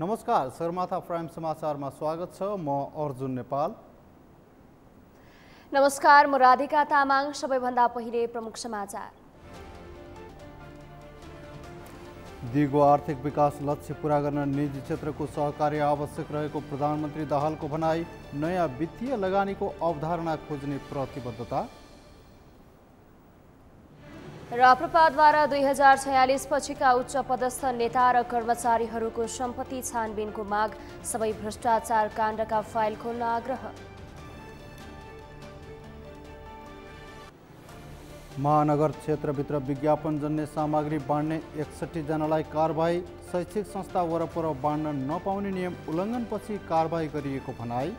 नमस्कार, सगरमाथा प्राइम समाचारमा स्वागत छ। म अर्जुन नेपाल। नमस्कार, मुराधिका तामाङ। सबैभन्दा पहिले प्रमुख समाचार। दिगो आर्थिक विकास लक्ष्य पूरा गर्न निजी क्षेत्रको सहकार्य आवश्यक रहेको प्रधानमन्त्री दाहालको भनाई। नयाँ वित्तीय लगानीको अवधारणा खोज्ने प्रतिबद्धता। राप्रपाद्वारा 2046 पछिका उच्च पदस्थ नेता र कर्मचारीहरूको सम्पत्ति छानबिनको माग। सबै भ्रष्टाचार काण्डका फाइल खोल्न आग्रह। महानगर क्षेत्रभित्र विज्ञापन जन्य सामग्री बाँड्ने 61 जनालाई कारबाही। शैक्षिक संस्था वरपर बाँड्न नपाउने नियम उल्लङ्घनपछि कारबाही गरिएको भनाई।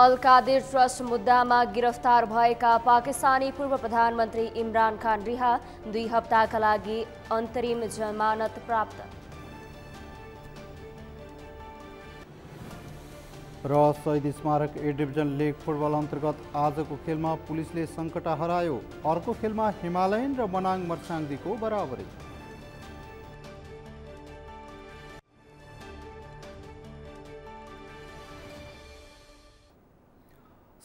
अल कादिर ट्रस्ट मुद्दामा गिरफ्तार भएका पाकिस्तानी पूर्व प्रधानमन्त्री इमरान खान रिहा। 2 हप्ताका लागि अन्तरिम जमानत प्राप्त। र शहीद स्मारक A डिभिजन लिग फुटबल अन्तर्गत आजको खेलमा पुलिसले संकटा हरायो। अर्को खेलमा हिमालयन र मनाङ मर्स्याङ्दीको बराबरी।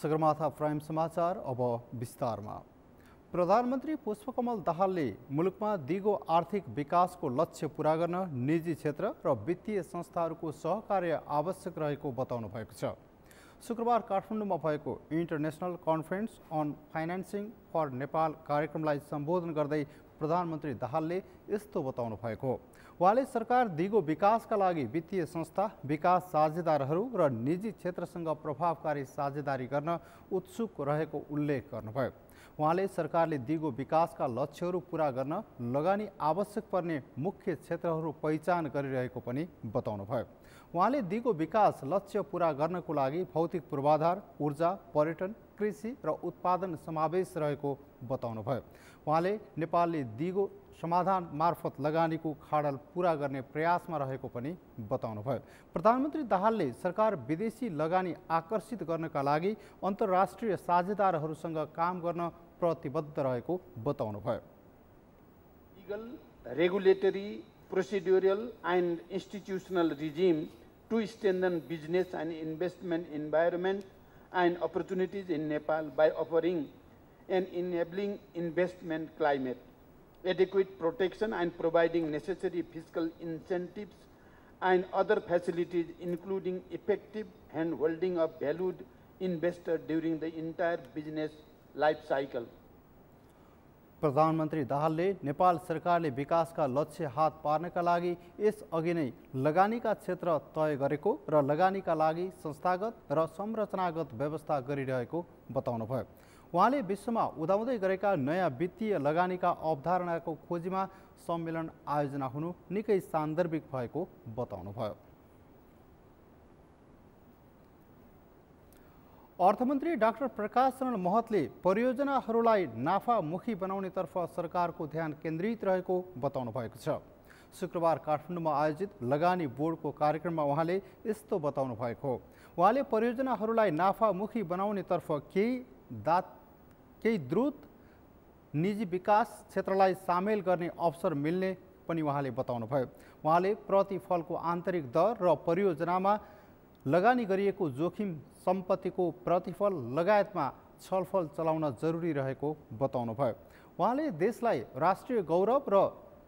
सगरमाथा प्राइम समाचार अब विस्तारमा। प्रधानमन्त्री पुष्पकमल दहालले मुलुकमा दिगो आर्थिक विकासको लक्ष्य पूरा गर्न निजी क्षेत्र र वित्तीय संस्थाहरूको सहकार्य आवश्यक रहेको बताउनु भएको छ। शुक्रबार काठमाडौँमा भएको international conference on financing for Nepal कार्यक्रमलाई सम्बोधन गर्दै प्रधानमन्त्री दाहालले यस्तो बताउनु भएको हो। उहाँले सरकार दिगो विकासका लागि वित्तीय संस्था, विकास साझेदारहरू र निजी क्षेत्रसँग प्रभावकारी साझेदारी गर्न उत्सुक रहेको उल्लेख गर्नुभयो। उहाँले सरकारले दिगो विकासका लक्ष्यहरू पूरा गर्न लगानी आवश्यक पर्ने मुख्य क्षेत्रहरू पहिचान गरिरहेको पनि बताउनुभयो। उहाँले दिगो विकास लक्ष्य पूरा गर्नको लागि भौतिक पूर्वाधार, ऊर्जा, पर्यटन, कृषि र उत्पादन समावेश रहेको बताउनुभयो। उहाँले नेपालले दिगो समाधान मार्फत लगानीको खाडल पूरा गर्ने प्रयासमा रहेको पनि बताउनुभयो। प्रधानमन्त्री दाहालले सरकार विदेशी लगानी आकर्षित गर्नका लागि अन्तर्राष्ट्रिय साझेदारहरूसँग काम गर्न प्रतिबद्ध रहेको बताउनुभयो। Legal, regulatory, procedural and institutional regime to strengthen business and investment environment and opportunities in Nepal by offering and enabling investment climate, adequate protection and providing necessary fiscal incentives and other facilities, including effective hand-holding of valued investors during the entire business life cycle. प्रधानमन्त्री दाहालले नेपाल सरकारले विकासका लक्ष्य हात पार्नका लागि यसअघि नै लगानीका क्षेत्र तय गरेको र लगानीका लागि संस्थागत र संरचनागत व्यवस्था गरिरहेको बताउनुभयो। उहाँले विश्वमा उदाउँदै गरेका नयाँ वित्तीय लगानीका अवधारणाको खोजीमा सम्मेलन आयोजना हुनु निकै सान्दर्भिक भएको बताउनुभयो। अर्थमन्त्री डाक्टर प्रकाश शरण महतले परियोजनाहरूलाई नाफामुखी बनाउनेतर्फ सरकारको ध्यान केन्द्रित रहेको बताउनु भएको छ। शुक्रबार काठमाडौँमा आयोजित लगानी बोर्डको कार्यक्रममा उहाँले यस्तो बताउनु भएको हो। उहाँले परियोजनाहरूलाई नाफामुखी बनाउनेतर्फ केही द्रुत निजी विकास क्षेत्रलाई सामेल गर्ने अवसर मिल्ने पनि उहाँले बताउनुभयो। उहाँले प्रतिफलको आन्तरिक दर र परियोजनामा लगानी गरिएको जोखिम, सम्पत्तिको प्रतिफल लगायतमा छलफल चलाउन जरुरी रहेको बताउनुभयो। उहाँले देशलाई राष्ट्रिय गौरव र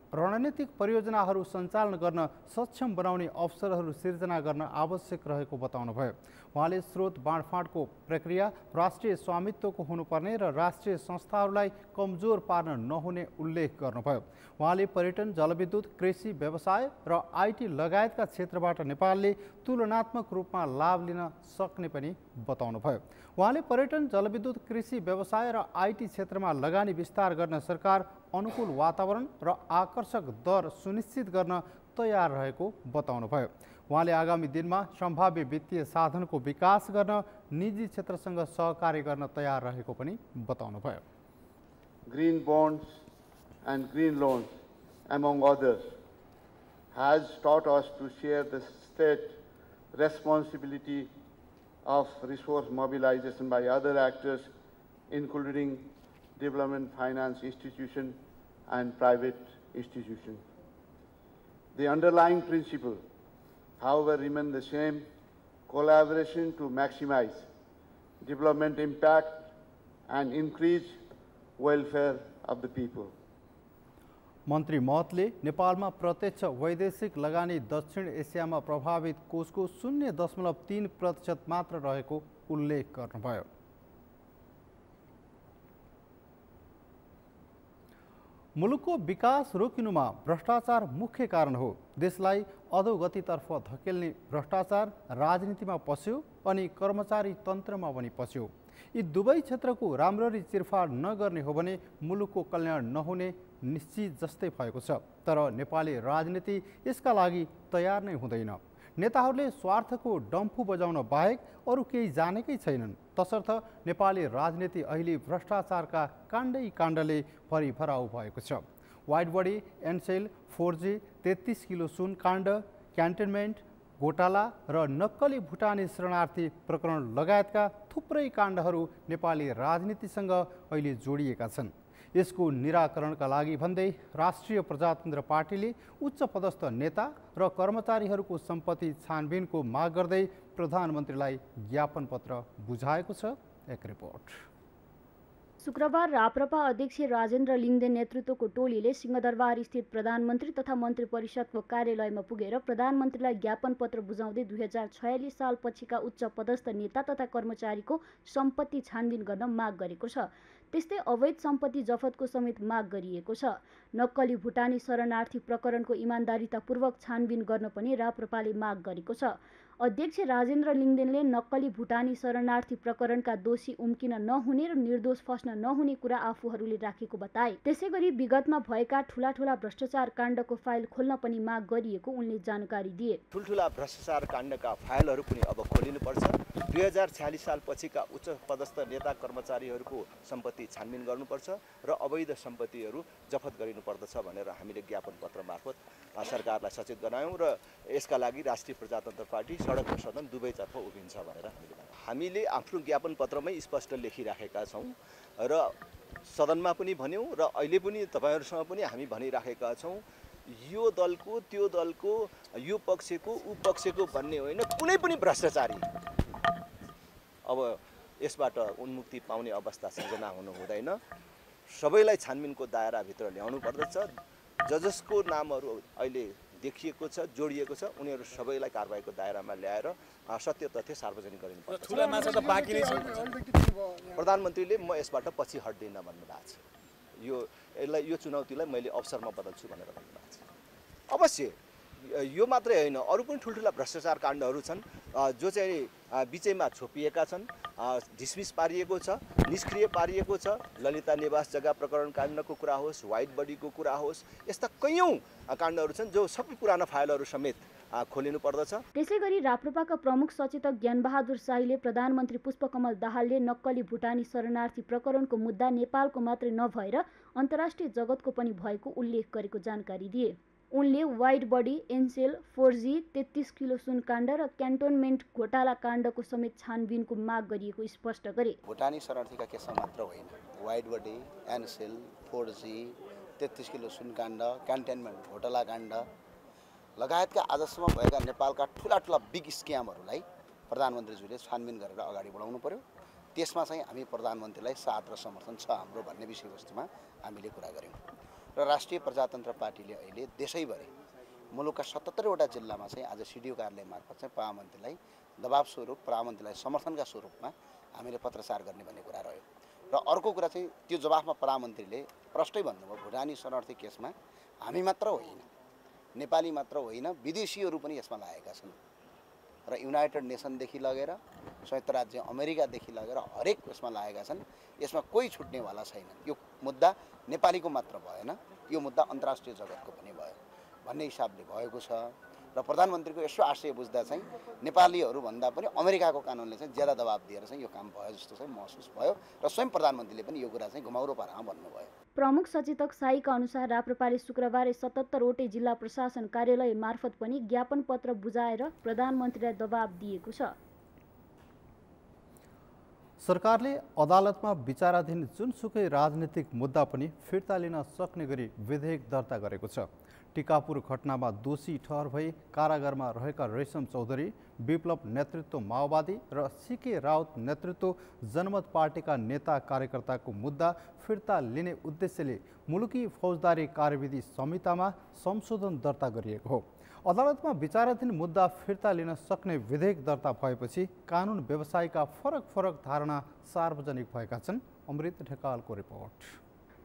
रणनीतिक परियोजनाहरू सञ्चालन गर्न सक्षम बनाउने अवसरहरू सिर्जना गर्न आवश्यक रहेको बताउनुभयो। उहाँले स्रोत बाँडफाँडको प्रक्रिया राष्ट्रिय स्वामित्वको हुनुपर्ने र राष्ट्रिय संस्थाहरूलाई कमजोर पार्न नहुने उल्लेख गर्नुभयो। उहाँले पर्यटन, जलविद्युत, कृषि, व्यवसाय र आईटी लगायतका क्षेत्रबाट नेपालले तुलनात्मक रूपमा लाभ लिन सक्ने पनि बताउनुभयो। उहाँले पर्यटन, जलविद्युत, कृषि, व्यवसाय र आईटी क्षेत्रमा लगानी विस्तार गर्न सरकार अनुकूल वातावरण र आकर्षक दर सुनिश्चित गर्न तयार रहेको बताउनुभयो। उहाँले आगामी दिनमा सम्भाव्य वित्तीय साधनको विकास गर्न निजी क्षेत्रसँग सहकार्य गर्न तयार रहेको पनि बताउनुभयो। Green bonds and green loans among others has taught us to share the state responsibility of resource mobilisation by other actors including development finance institution and private institution. The underlying principle, however, remains the same: collaboration to maximize development impact and increase welfare of the people. मन्त्री महतले नेपालमा प्रत्यक्ष वैदेशिक लगानी दक्षिण एसियामा प्रभावित कोषको 0.3% मात्र रहेको उल्लेख गर्नुभयो। मुलुकको विकास रोकिनुमा भ्रष्टाचार मुख्य कारण हो। देशलाई अधोगतितर्फ धकेल्ने भ्रष्टाचार राजनीतिमा पस्यो अनि कर्मचारी तन्त्रमा पनि पस्यो। यी दुवै क्षेत्रको राम्ररी चिरफाड नगर्ने हो भने मुलुकको कल्याण नहुने निश्चित जस्तै भएको छ। तर नेपाली राजनीति यसका लागि तयार नै हुँदैन। नेताहरूले स्वार्थको डम्फु बजाउन बाहेक अरू केही जानेकै छैनन्। तसर्थ नेपाली राजनीति अहिले भ्रष्टाचारका काण्डले भरिभराउ भएको छ। Wide body, Ncell, 4G, 33 kilo सुन काण्ड, क्यान्टनमेन्ट घोटाला र नक्कली भुटानी शरणार्थी प्रकरण लगायतका थुप्रै काण्डहरू नेपाली राजनीतिसँग अहिले जोडिएका छन्। यसको निराकरणका लागि भन्दै राष्ट्रिय प्रजातन्त्र पार्टीले उच्च पदस्थ नेता र कर्मचारीहरूको सम्पत्ति छानबिनको माग गर्दै प्रधानमन्त्रीलाई ज्ञापन पत्र बुझाएको छ। एक रिपोर्ट। शुक्रबार राप्रपा अध्यक्ष राजेन्द्र लिङ्देन नेतृत्वको टोलीले सिंहदरबार स्थित प्रधानमन्त्री तथा मन्त्री परिषदको कार्यालयमा पुगेर प्रधानमन्त्रीलाई ज्ञापन पत्र बुझाउँदै 2046 साल पछिका उच्च पदस्थ नेता तथा कर्मचारीको सम्पत्ति छानबिन गर्न माग गरेको छ। त्यस्तै अवैध सम्पत्ति जफतको समेत माग गरिएको छ। नक्कली भुटानी शरणार्थी प्रकरणको इमान्दारितापूर्वक छानबिन गर्न पनि राप्रपाले माग गरेको छ। अध्यक्ष राजेन्द्र लिङ्देनले नक्कली भुटानी शरणार्थी प्रकरणका दोषी उम्किन नहुने र निर्दोष फस्न नहुने कुरा आफूहरूले राखेको बताए। त्यसै गरी विगतमा भएका ठूला भ्रष्टाचार काण्डको फाइल खोल्न पनि माग गरिएको उनले जानकारी दिए। ठुल्ठुला भ्रष्टाचार काण्डका फाइलहरू पनि अब खोलिनुपर्छ। 2046 साल पछिका उच्च पदस्थ नेता कर्मचारीहरूको सम्पत्ति छानबिन गर्नुपर्छ र अवैध सम्पत्तिहरू जफत गरिनुपर्दछ भनेर हामीले ज्ञापन पत्र मार्फत सरकारलाई सचेत गरायौँ र यसका लागि राष्ट्रिय प्रजातन्त्र पार्टी सडक र सदन दुवैतर्फ उभिन्छ भनेर हामीले आफ्नो ज्ञापन पत्रमै स्पष्ट लेखिराखेका छौँ र सदनमा पनि भन्यौँ र अहिले पनि तपाईहरुसँग पनि हामी भनिराखेका छौँ। यो दलको त्यो दलको यो पक्षको उ पक्षको भन्ने होइन, कुनै पनि भ्रष्टाचारी अब यसबाट उन्मुक्ति पाउने अवस्था सिर्जना हुनु हुँदैन। सबैलाई छानबिनको दायराभित्र ल्याउनु पर्दछ। जसको नामहरु अहिले देखिएको छ, जोडिएको छ, उनीहरु सबैलाई कारबाहीको दायरामा ल्याएर सत्य तथ्य सार्वजनिक गरिनुपर्छ। ठूला माछा त बाँकी नै छ। प्रधानमन्त्रीले म यसबाट पछि हट्दिन भन्नुभएको छ। यो चुनौतीलाई मैले अवसरमा बदल्छु भनेर भन्नुभएको छ। अवश्य यो मात्रै होइन, अरू पनि ठुल्ठुला भ्रष्टाचार काण्डहरू छन् जो चाहिँ बीचैमा छोपिएका छन्, डिसमिस पारिएको छ, निष्क्रिय पारिएको छ। ललिता निवास जग्गा प्रकरण काण्डको कुरा होस्, वाइड बडीको कुरा होस्, यस्ता कैयौं काण्डहरू छन् जो सबै पुराना फाइलहरू समेत खोलिनु पर्दछ। त्यसै गरी राप्रपाका प्रमुख सचेतक ज्ञान बहादुर शाहीले प्रधानमन्त्री पुष्पकमल दहालले नक्कली भुटानी शरणार्थी प्रकरणको मुद्दा नेपालको मात्रै नभएर अन्तर्राष्ट्रिय जगतको पनि भएको उल्लेख गरेको जानकारी दिए। उनले wide body, Ncell, 4G, 33 kilo सुन काण्ड र क्यान्टोनमेन्ट घोटाला काण्डको समेत छानबिनको माग गरिएको स्पष्ट गरे। भुटानी शरणार्थीका केसमा मात्र होइन, wide body, Ncell, 4G, 33 kilo सुन काण्ड, क्यान्टोनमेन्ट घोटाला काण्ड लगायतका आजसम्म भएका नेपालका ठुला बिग स्क्यामहरूलाई प्रधानमन्त्रीज्यूले छानबिन गरेर अगाडि बढाउनु पर्यो। त्यसमा चाहिँ हामी प्रधानमन्त्रीलाई साथ र समर्थन छ हाम्रो भन्ने विषयवस्तुमा हामीले कुरा गर्यौँ र राष्ट्रिय प्रजातन्त्र पार्टीले अहिले देशैभरि मुलुकका 77 वटा जिल्लामा चाहिँ आज सिडिओ कार्यालय मार्फत चाहिँ प्रधानमन्त्रीलाई दबाब स्वरूप, प्रधानमन्त्रीलाई समर्थनका स्वरूपमा हामीले पत्रचार गर्ने भन्ने कुरा रह्यो। र अर्को कुरा चाहिँ त्यो जवाफमा प्रधानमन्त्रीले प्रष्टै भन्नुभयो, भुटानी शरणार्थी केसमा हामी मात्र होइन, नेपाली मात्र होइन, विदेशीहरू पनि यसमा लागेका छन् र युनाइटेड नेसनदेखि लगेर संयुक्त राज्य अमेरिकादेखि लगेर हरेक यसमा लागेका छन्। यसमा कोही छुट्नेवाला छैन। यो मुद्दा नेपालीको मात्र भएन, यो मुद्दा अन्तर्राष्ट्रिय जगतको पनि भयो भन्ने हिसाबले भएको छ। र प्रधानमन्त्रीको यसो आशय बुझ्दा चाहिँ नेपालीहरू भन्दा पनि अमेरिकाको कानुनले चाहिँ ज्यादा दबाब दिएर चाहिँ यो काम भयो जस्तो चाहिँ महसुस भयो र स्वयं प्रधानमन्त्रीले पनि यो कुरा चाहिँ घुमाउरो पारामा भन्नुभयो। प्रमुख सचेतक शाहीका अनुसार राप्रपाले शुक्रबार 77 वटै जिल्ला प्रशासन कार्यालय मार्फत पनि ज्ञापन पत्र बुझाएर प्रधानमन्त्रीलाई दबाब दिएको छ। सरकारले अदालतमा विचाराधीन जुनसुकै राजनीतिक मुद्दा पनि फिर्ता लिन सक्ने गरी विधेयक दर्ता गरेको छ। टिकापुर घटनामा दोषी ठहर भई कारागारमा रहेका रेशम चौधरी, विप्लव नेतृत्व माओवादी र सिके राउत नेतृत्व जनमत पार्टीका नेता कार्यकर्ताको मुद्दा फिर्ता लिने उद्देश्यले मुलुकी फौजदारी कार्यविधि संहितामा संशोधन दर्ता गरिएको हो। अदालतमा विचाराधीन मुद्दा फिर्ता लिन सक्ने विधेयक दर्ता भएपछि कानुन व्यवसायका फरक फरक धारणा सार्वजनिक भएका छन्। अमृत ठेकालको रिपोर्ट।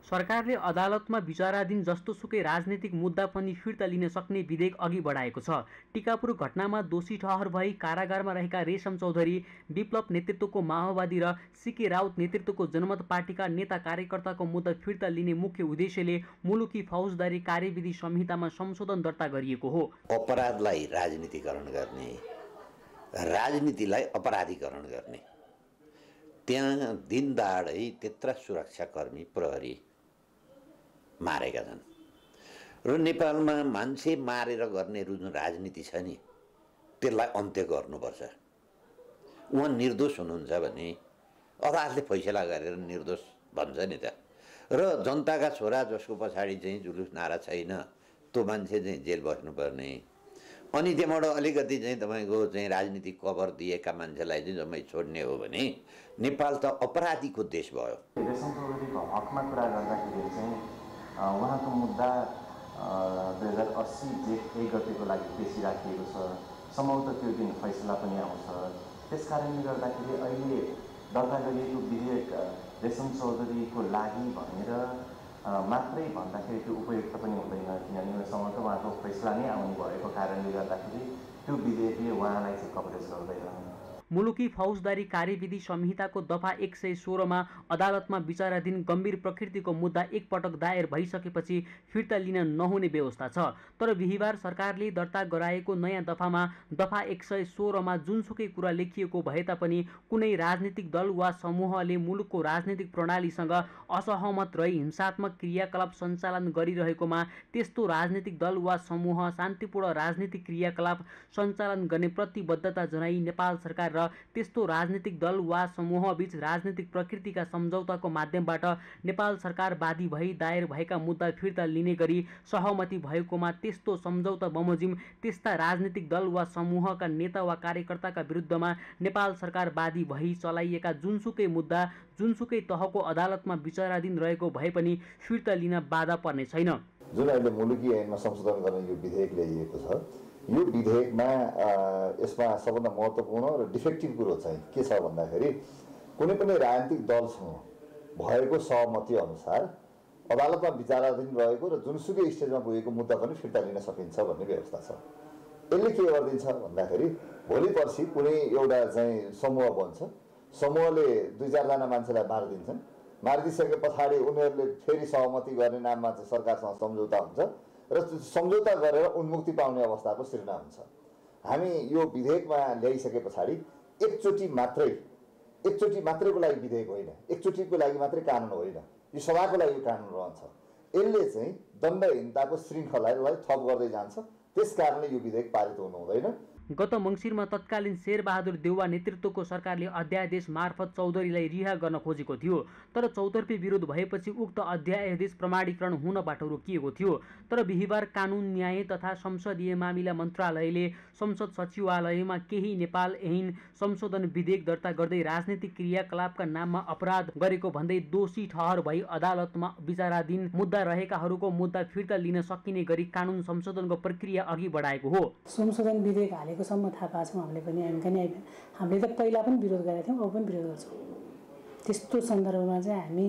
सरकारले अदालतमा विचाराधीन जस्तोसुकै राजनीतिक मुद्दा पनि फिर्ता लिन सक्ने विधेयक अघि बढाएको छ। टिकापुर घटनामा दोषी ठहर भई कारागारमा रहेका रेशम चौधरी, विप्लव नेतृत्वको माओवादी र सिके राउत नेतृत्वको जनमत पार्टीका नेता कार्यकर्ताको मुद्दा फिर्ता लिने मुख्य उद्देश्यले मुलुकी फौजदारी कार्यविधि संहितामा संशोधन दर्ता गरिएको हो। अपराधलाई राजनीतिकरण गर्ने, राजनीतिलाई अपराधीकरण गर्ने, त्यहाँ दिनदाडै त्यत्रा सुरक्षाकर्मी प्रहरी मारेका छन् र नेपालमा मान्छे मारेर गर्ने जुन राजनीति छ नि त्यसलाई अन्त्य गर्नुपर्छ। उहाँ निर्दोष हुनुहुन्छ भने अदालतले फैसला गरेर निर्दोष भन्छ नि त। र जनताका छोरा जसको पछाडि चाहिँ जुलुस नारा छैन त्यो मान्छे चाहिँ जेल बस्नुपर्ने, अनि त्यहाँबाट अलिकति चाहिँ तपाईँको चाहिँ राजनीतिक कभर दिएका मान्छेलाई चाहिँ जम्मै छोड्ने हो भने नेपाल त अपराधीको देश भयो। रेशम चौधरीको हकमा कुरा गर्दाखेरि चाहिँ उहाँको मुद्दा 2080 जेठ 1 गतेको लागि पेशी राखिएको छ। सम्भवतः त्यो दिन फैसला पनि आउँछ। त्यस कारणले गर्दाखेरि अहिले दर्ता गरिएको विधेयक रेशम चौधरीको लागि भनेर मात्रै भन्दाखेरि त्यो उपयुक्त पनि हुँदैन, किनभने उहाँसँग उहाँको फैसला नै आउनु भएको कारणले गर्दाखेरि त्यो विधेयकले उहाँलाई चाहिँ कभरेज गर्दैन। मुलुकी फौजदारी कार्यविधि संहिताको दफा 116 अदालतमा विचाराधीन गम्भीर प्रकृतिको मुद्दा एकपटक दायर भइसकेपछि फिर्ता लिन नहुने व्यवस्था छ। तर बिहिबार सरकारले दर्ता गराएको नयाँ दफामा दफा 116 जुनसुकै कुरा लेखिएको भए तापनि कुनै राजनीतिक दल वा समूहले मुलुकको राजनीतिक प्रणालीसँग असहमत रही हिंसात्मक क्रियाकलाप सञ्चालन गरिरहेकोमा त्यस्तो राजनीतिक दल वा समूह शान्तिपूर्ण राजनीतिक क्रियाकलाप सञ्चालन गर्ने प्रतिबद्धता जनाई नेपाल सरकार त्यस्तो राजनीतिक दल वा समूह बीच राजनीतिक प्रकृतिका सम्झौताको माध्यमबाट नेपाल सरकार बादी भई दायर भएका मुद्दा फिर्ता लिने गरी सहमति भएकोमा त्यस्तो सम्झौता बमोजिम त्यस्ता राजनीतिक दल वा समूहका नेता वा कार्यकर्ताका विरुद्धमा नेपाल सरकार बादी भई चलाइएका जुनसुकै मुद्दा जुनसुकै तहको अदालतमा विचाराधीन रहेको भए पनि फिर्ता लिन बाधा पर्ने छैन। जुन अहिले मुलुकी ऐनमा संशोधन गर्ने यो विधेयक ल्याइएको छ, यो विधेयकमा यसमा सबभन्दा महत्त्वपूर्ण र डिफेक्टिभ कुरो चाहिँ के छ भन्दाखेरि कुनै पनि राजनीतिक दलसँग भएको सहमति अनुसार अदालतमा विचाराधीन रहेको र जुनसुकै स्टेजमा पुगेको मुद्दा पनि फिर्ता लिन सकिन्छ भन्ने व्यवस्था छ। यसले के गरिदिन्छ भन्दाखेरि भोलि पर्सि कुनै एउटा चाहिँ समूह बन्छ, समूहले 2-4जना मान्छेलाई मारिदिन्छन्, मारिदिइसके पछाडि उनीहरूले फेरि सहमति गर्ने नाममा चाहिँ सरकारसँग सम्झौता हुन्छ र सम्झौता गरेर उन्मुक्ति पाउने अवस्थाको सृजना हुन्छ। हामी यो विधेयकमा ल्याइसके पछाडि एकचोटि मात्रैको लागि विधेयक होइन, एकचोटिको लागि मात्रै कानुन होइन, यो सभाको लागि कानुन रहन्छ। यसले चाहिँ दण्डहीनताको श्रृङ्खलालाई थप गर्दै जान्छ, त्यस कारणले यो विधेयक पारित हुनु हुँदैन। गत मङ्सिरमा तत्कालीन शेरबहादुर देउवा नेतृत्वको सरकारले अध्यादेश मार्फत चौधरीलाई रिहा गर्न खोजेको थियो, तर चौतर्फी विरोध भएपछि उक्त अध्यादेश प्रमाणीकरण हुनबाट रोकिएको थियो। तर बिहिबार कानुन न्याय तथा संसदीय मामिला मन्त्रालयले संसद सचिवालयमा केही नेपाल ऐन संशोधन विधेयक दर्ता गर्दै राजनीतिक क्रियाकलापका नाममा अपराध गरेको भन्दै दोषी ठहर भई अदालतमा विचाराधीन मुद्दा रहेकाहरूको मुद्दा फिर्ता लिन सकिने गरी कानुन संशोधनको प्रक्रिया अघि बढाएको हो। संशोधन विधेयक सम्म थाहा पाएको छौँ हामीले पनि। हामीले त पहिला पनि विरोध गरेका थियौँ, अब पनि विरोध गर्छौँ। त्यस्तो सन्दर्भमा चाहिँ हामी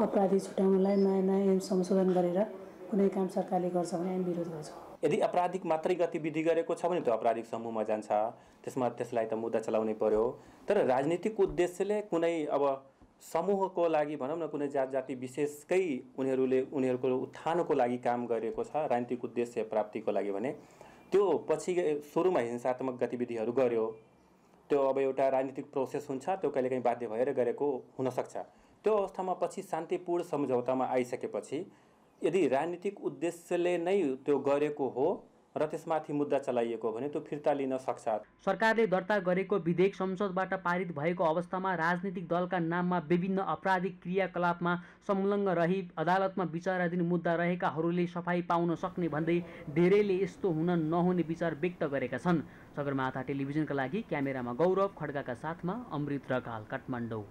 अपराधी छुट्याउनलाई नयाँ नयाँ ऐन संशोधन गरेर कुनै काम सरकारले गर्छ भने हामी विरोध गर्छौँ। यदि अपराधिक मात्रै गतिविधि गरेको छ भने त्यो अपराधिक समूहमा जान्छ, त्यसमा त्यसलाई त मुद्दा चलाउनै पर्यो। तर राजनीतिक उद्देश्यले कुनै अब समूहको लागि भनौँ न कुनै जाति विशेषकै उनीहरूको उत्थानको लागि काम गरेको छ राजनीतिक उद्देश्य प्राप्तिको लागि भने त्यो पछि सुरुमा हिंसात्मक गतिविधिहरू गर्यो, त्यो अब एउटा राजनीतिक प्रोसेस हुन्छ, त्यो कहिलेकाहीँ बाध्य भएर गरेको हुनसक्छ। त्यो अवस्थामा पछि शान्तिपूर्ण सम्झौतामा आइसकेपछि यदि राजनीतिक उद्देश्यले नै त्यो गरेको हो र त्यसमाथि मुद्दा चलाइएको भने त्यो फिर्ता लिन सक्छ। सरकारले दर्ता गरेको विधेयक संसदबाट पारित भएको अवस्थामा राजनीतिक दलका नाममा विभिन्न आपराधिक क्रियाकलापमा संलग्न रही अदालतमा विचाराधीन मुद्दा रहेकाहरूले सफाई पाउन सक्ने भन्दै धेरैले यस्तो हुन नहुने विचार व्यक्त गरेका छन्। सगरमाथा टेलिभिजनका लागि क्यामेरामा गौरव खड्काका साथमा अमृत ठेकाल, काठमाडौँ।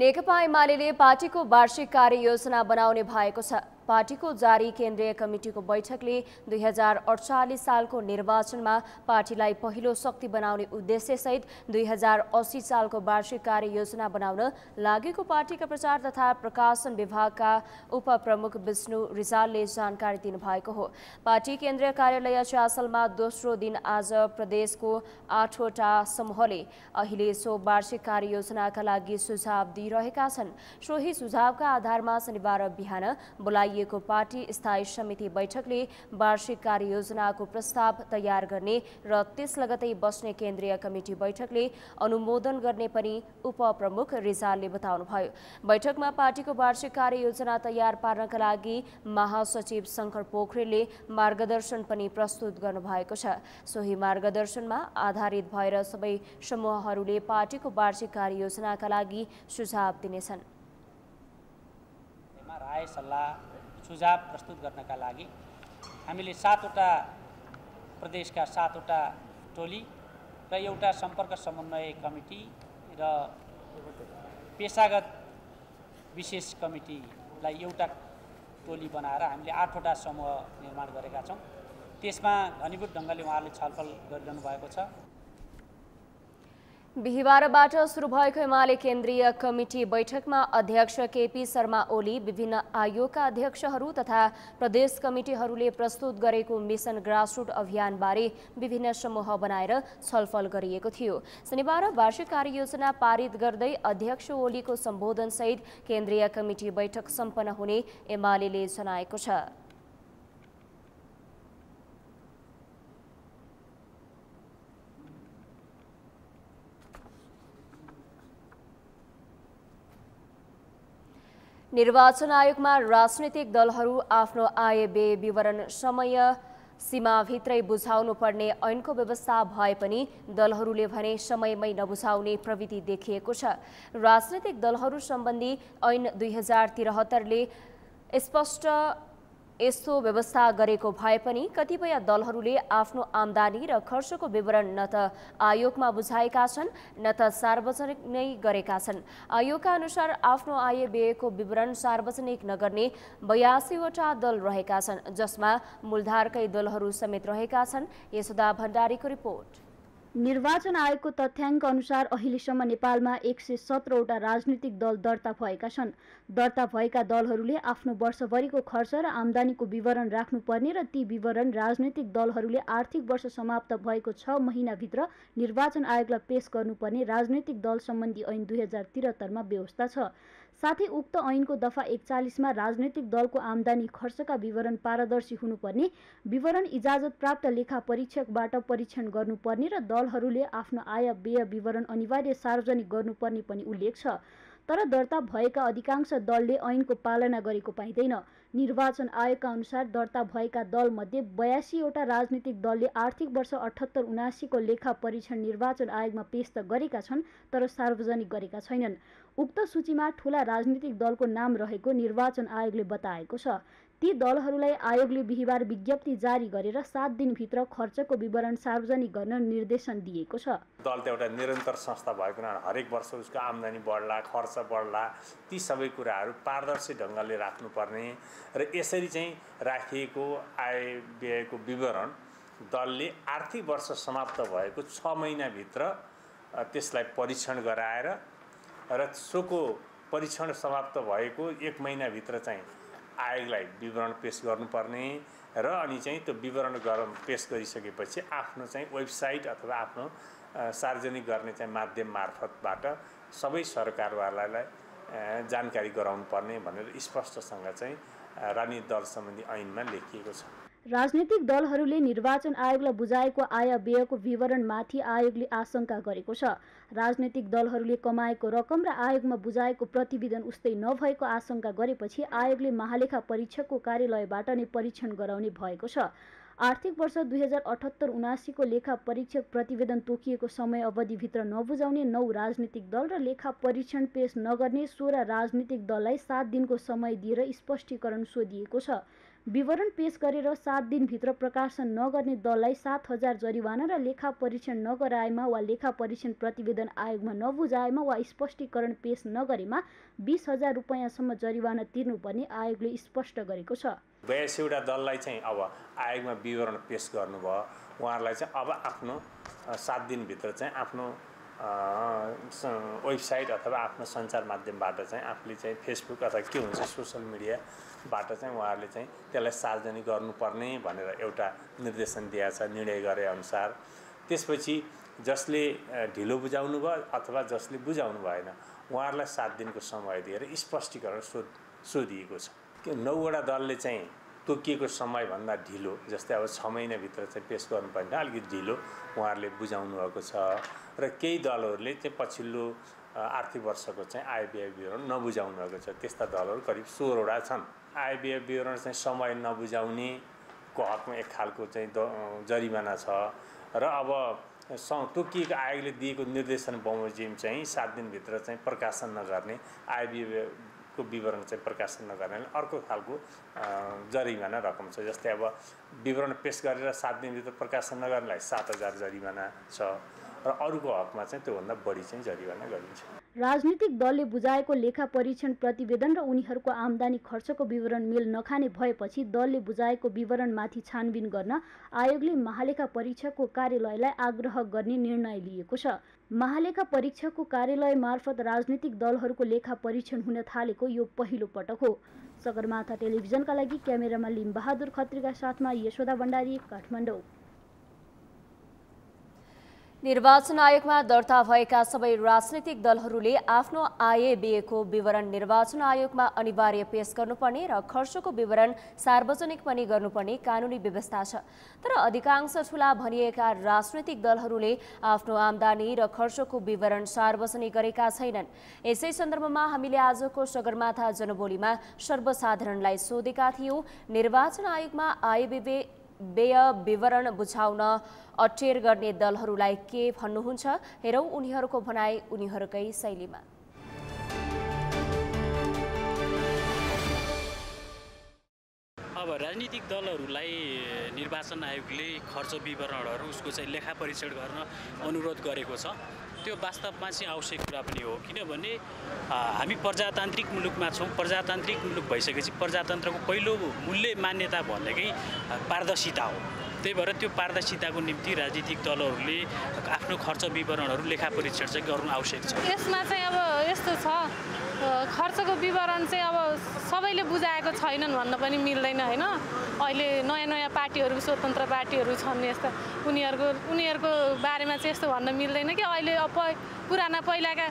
नेकपा एमालेले पार्टीको वार्षिक कार्ययोजना बनाउने भएको छ। पार्टीको जारी केन्द्रीय कमिटिको बैठकले 2048 सालको निर्वाचनमा पार्टीलाई पहिलो शक्ति बनाउने उद्देश्यसहित 2080 सालको वार्षिक कार्ययोजना बनाउन लागेको पार्टीका प्रचार तथा प्रकाशन विभागका उपप्रमुख विष्णु रिजालले जानकारी दिनुभएको हो। पार्टी केन्द्रीय कार्यालय चासलमा दोस्रो दिन आज प्रदेशको 8वटा समूहले अहिले सो वार्षिक कार्ययोजनाका लागि सुझाव दिइरहेका छन्। सोही सुझावका आधारमा शनिबार बिहान बोलाइ पार्टी स्थायी समिति बैठकले वार्षिक कार्ययोजनाको प्रस्ताव तयार गर्ने र त्यस लगतै बस्ने केन्द्रीय कमिटी बैठकले अनुमोदन गर्ने पनि उपप्रमुख रिजालले बताउनुभयो। बैठकमा पार्टीको वार्षिक कार्ययोजना तयार पार्नका लागि महासचिव शंकर पोखरले मार्गदर्शन पनि प्रस्तुत गर्नुभएको छ। सोही मार्गदर्शनमा आधारित भएर सबै समूहहरूले पार्टीको वार्षिक कार्ययोजनाका लागि सुझाव दिनेछन्। राय सल्लाह सुझाव प्रस्तुत गर्नका लागि हामीले 7वटा प्रदेशका 7वटा टोली र एउटा सम्पर्क समन्वय कमिटी र पेशागत विशेष कमिटीलाई एउटा टोली बनाएर हामीले 8वटा समूह निर्माण गरेका छौँ। त्यसमा घनीभूत ढङ्गले उहाँहरूले छलफल गरिरहनु भएको छ। बिहिबारबाट सुरु भएको एमाले केन्द्रीय कमिटी बैठकमा अध्यक्ष केपी शर्मा ओली, विभिन्न आयोगका अध्यक्षहरू तथा प्रदेश कमिटीहरूले प्रस्तुत गरेको मिसन ग्रासरुट अभियानबारे विभिन्न समूह बनाएर छलफल गरिएको थियो। शनिबार वार्षिक कार्ययोजना पारित गर्दै अध्यक्ष ओलीको सम्बोधनसहित केन्द्रीय कमिटी बैठक सम्पन्न हुने एमालेले जनाएको छ। निर्वाचन आयोगमा राजनीतिक दलहरू आफ्नो आय व्यय विवरण समय सीमाभित्रै बुझाउनु पर्ने ऐनको व्यवस्था भए पनि दलहरूले भने समयमै नबुझाउने प्रवृत्ति देखिएको छ। राजनीतिक दलहरू सम्बन्धी ऐन 2073ले स्पष्ट यस्तो व्यवस्था गरेको भए पनि कतिपय दलहरूले आफ्नो आम्दानी र खर्चको विवरण न त आयोगमा बुझाएका छन् न त सार्वजनिक नै गरेका छन्। आयोगका अनुसार आफ्नो आय व्ययको विवरण सार्वजनिक नगर्ने 82वटा दल रहेका छन्, जसमा मूलधारकै दलहरू समेत रहेका छन्। यशोदा भण्डारीको रिपोर्ट। निर्वाचन आयोगको तथ्याङ्क अनुसार अहिलेसम्म नेपालमा 117 वटा राजनीतिक दल दर्ता भएका छन्। दर्ता भएका दलहरूले आफ्नो वर्षभरिको खर्च र आम्दानीको विवरण राख्नुपर्ने र ती विवरण राजनीतिक दलहरूले आर्थिक वर्ष समाप्त भएको 6 महिनाभित्र निर्वाचन आयोगलाई पेश गर्नुपर्ने राजनीतिक दल सम्बन्धी ऐन 2073मा व्यवस्था छ। साथै उक्त ऐनको दफा 41मा राजनीतिक दलको आम्दानी खर्चका विवरण पारदर्शी हुनुपर्ने, विवरण इजाजत प्राप्त लेखा परीक्षकबाट परीक्षण गर्नुपर्ने र दलहरूले आफ्नो आय व्यय विवरण अनिवार्य सार्वजनिक गर्नुपर्ने पनि उल्लेख छ। तर दर्ता भएका अधिकांश दलले ऐनको पालना गरेको पाइँदैन। निर्वाचन आयोगका अनुसार दर्ता भएका दलमध्ये 82 वटा राजनीतिक दलले आर्थिक वर्ष 78-79को लेखा परीक्षण निर्वाचन आयोगमा पेश त गरेका छन् तर सार्वजनिक गरेका छैनन्। उक्त सूचीमा ठूला राजनीतिक दलको नाम रहेको निर्वाचन आयोगले बताएको छ। ती दलहरूलाई आयोगले बिहिबार विज्ञप्ति जारी गरेर 7 दिनभित्र खर्चको विवरण सार्वजनिक गर्न निर्देशन दिएको छ। दल त एउटा निरन्तर संस्था भएको हुनाले हरेक वर्ष उसको आम्दानी बढ्ला, खर्च बढ्ला, ती सबै कुराहरू पारदर्शी ढङ्गले राख्नुपर्ने र यसरी चाहिँ राखिएको आय व्ययको विवरण दलले आर्थिक वर्ष समाप्त भएको 6 महिनाभित्र त्यसलाई परीक्षण गराएर र सोको परीक्षण समाप्त भएको 1 महिनाभित्र चाहिँ आयोगलाई विवरण पेश गर्नुपर्ने र अनि चाहिँ त्यो विवरण पेश गरिसकेपछि आफ्नो चाहिँ वेबसाइट अथवा आफ्नो सार्वजनिक गर्ने चाहिँ माध्यम मार्फतबाट सबै सरकारवालालाई जानकारी गराउनुपर्ने भनेर स्पष्टसँग चाहिँ राजनीतिक दल सम्बन्धी ऐनमा लेखिएको छ। राजनीतिक दलहरूले निर्वाचन आयोगलाई बुझाएको आय व्ययको विवरणमाथि आयोगले आशंका गरेको छ। राजनीतिक दलहरूले कमाएको रकम र आयोगमा बुझाएको प्रतिवेदन उस्तै नभएको आशंका गरेपछि आयोगले महालेखा परीक्षकको कार्यालयबाट नै परीक्षण गराउने भएको छ। आर्थिक वर्ष 2078-79 को लेखा परीक्षक प्रतिवेदन तोकिएको समय अवधिभित्र नबुझाउने 9 राजनीतिक दल र लेखा परीक्षण पेश नगर्ने 16 राजनीतिक दललाई 7 दिनको समय दिएर स्पष्टीकरण सोधिएको छ। विवरण पेश गरेर 7 दिनभित्र प्रकाशन नगर्ने दललाई 7000 जरिवाना र लेखा परीक्षण नगराएमा वा लेखा परीक्षण प्रतिवेदन आयोगमा नबुझाएमा वा स्पष्टीकरण पेश नगरेमा 20000 रुपैयाँसम्म जरिवाना तिर्नुपर्ने आयोगले स्पष्ट गरेको छ। 82 दललाई चाहिँ अब आयोगमा विवरण पेश गर्नुभयो, उहाँहरूलाई चाहिँ अब आफ्नो 7 दिनभित्र चाहिँ आफ्नो वेबसाइट अथवा आफ्नो सञ्चार माध्यमबाट चाहिँ आफूले चाहिँ फेसबुक अथवा के हुन्छ सोसल मिडियाबाट चाहिँ उहाँहरूले चाहिँ त्यसलाई सार्वजनिक गर्नुपर्ने भनेर एउटा निर्देशन दिएको छ। निर्णय गरे अनुसार त्यसपछि जसले ढिलो बुझाउनु भयो अथवा जसले बुझाउनु भएन उहाँहरूलाई 7 दिनको समय दिएर स्पष्टीकरण सोधिएको छ। 9 दलले चाहिँ तोकिएको समयभन्दा ढिलो जस्तै अब 6 महिनाभित्र चाहिँ पेश गर्नुपर्ने अलिकति ढिलो उहाँहरूले बुझाउनु भएको छ र केही दलहरूले चाहिँ पछिल्लो आर्थिक वर्षको चाहिँ आय व्यय विवरण नबुझाउनु भएको छ। त्यस्ता दलहरू करिब 16 छन्। आय व्यय विवरण चाहिँ समय नबुझाउने को हकमा एक खालको चाहिँ जरिवाना छ र अब तोकिएको आयोगले दिएको निर्देशन बमोजिम चाहिँ 7 दिनभित्र चाहिँ प्रकाशन नगर्ने, आय व्यय को विवरण चाहिँ प्रकाशन नगर्नेले अर्को खालको जरिवाना रकम छ। जस्तै अब विवरण पेश गरेर 7 दिनभित्र प्रकाशन नगर्नेलाई 7000 जरिवाना छ र अरूको हकमा चाहिँ त्योभन्दा बढी चाहिँ जरिवाना गरिन्छ। राजनीतिक दलले बुझाएको लेखा परीक्षण प्रतिवेदन र उनीहरूको आम्दानी खर्चको विवरण मेल नखाने भएपछि दलले बुझाएको विवरणमाथि छानबिन गर्न आयोगले महालेखा परीक्षकको कार्यालयलाई आग्रह गर्ने निर्णय लिएको छ। महालेखा परीक्षकको कार्यालय मार्फत राजनीतिक दलहरूको लेखा परीक्षण हुन थालेको यो पहिलो पटक हो। सगरमाथा टेलिभिजनका लागि क्यामेरामा लिम बहादुर खत्रीका साथमा यशोदा भण्डारी, काठमाडौँ। निर्वाचन आयोगमा दर्ता भएका सबै राजनीतिक दलहरूले आफ्नो आय व्ययको विवरण निर्वाचन आयोगमा अनिवार्य पेश गर्नुपर्ने र खर्चको विवरण सार्वजनिक पनि गर्नुपर्ने कानुनी व्यवस्था छ। तर अधिकांश ठूला भनिएका राजनीतिक दलहरूले आफ्नो आम्दानी र खर्चको विवरण सार्वजनिक गरेका छैनन्। यसै सन्दर्भमा हामीले आजको सगरमाथा जनबोलीमा सर्वसाधारणलाई सोधेका थियौँ, निर्वाचन आयोगमा आय व्यय विवरण बुझाउन अटेर गर्ने दलहरूलाई के भन्नुहुन्छ? हेरौँ उनीहरूको भनाई उनीहरूकै शैलीमा। अब राजनीतिक दलहरूलाई निर्वाचन आयोगले खर्च विवरणहरू उसको चाहिँ लेखा परीक्षण गर्न अनुरोध गरेको छ। त्यो वास्तवमा चाहिँ आवश्यक कुरा पनि हो, किनभने हामी प्रजातान्त्रिक मुलुकमा छौँ। प्रजातान्त्रिक मुलुक भइसकेपछि प्रजातन्त्रको पहिलो मूल्य मान्यता भनेकै पारदर्शिता हो। त्यही भएर त्यो पारदर्शिताको निम्ति राजनीतिक दलहरूले आफ्नो खर्च विवरणहरू लेखा परीक्षण चाहिँ गर्नु आवश्यक छ। यसमा चाहिँ अब यस्तो छ, खर्चको विवरण चाहिँ अब सबैले बुझाएको छैनन् भन्न पनि मिल्दैन होइन। अहिले नयाँ नयाँ पार्टीहरू स्वतन्त्र पार्टीहरू छन्, यस्ता उनीहरूको बारेमा चाहिँ यस्तो भन्न मिल्दैन कि अहिले पुराना पहिलाका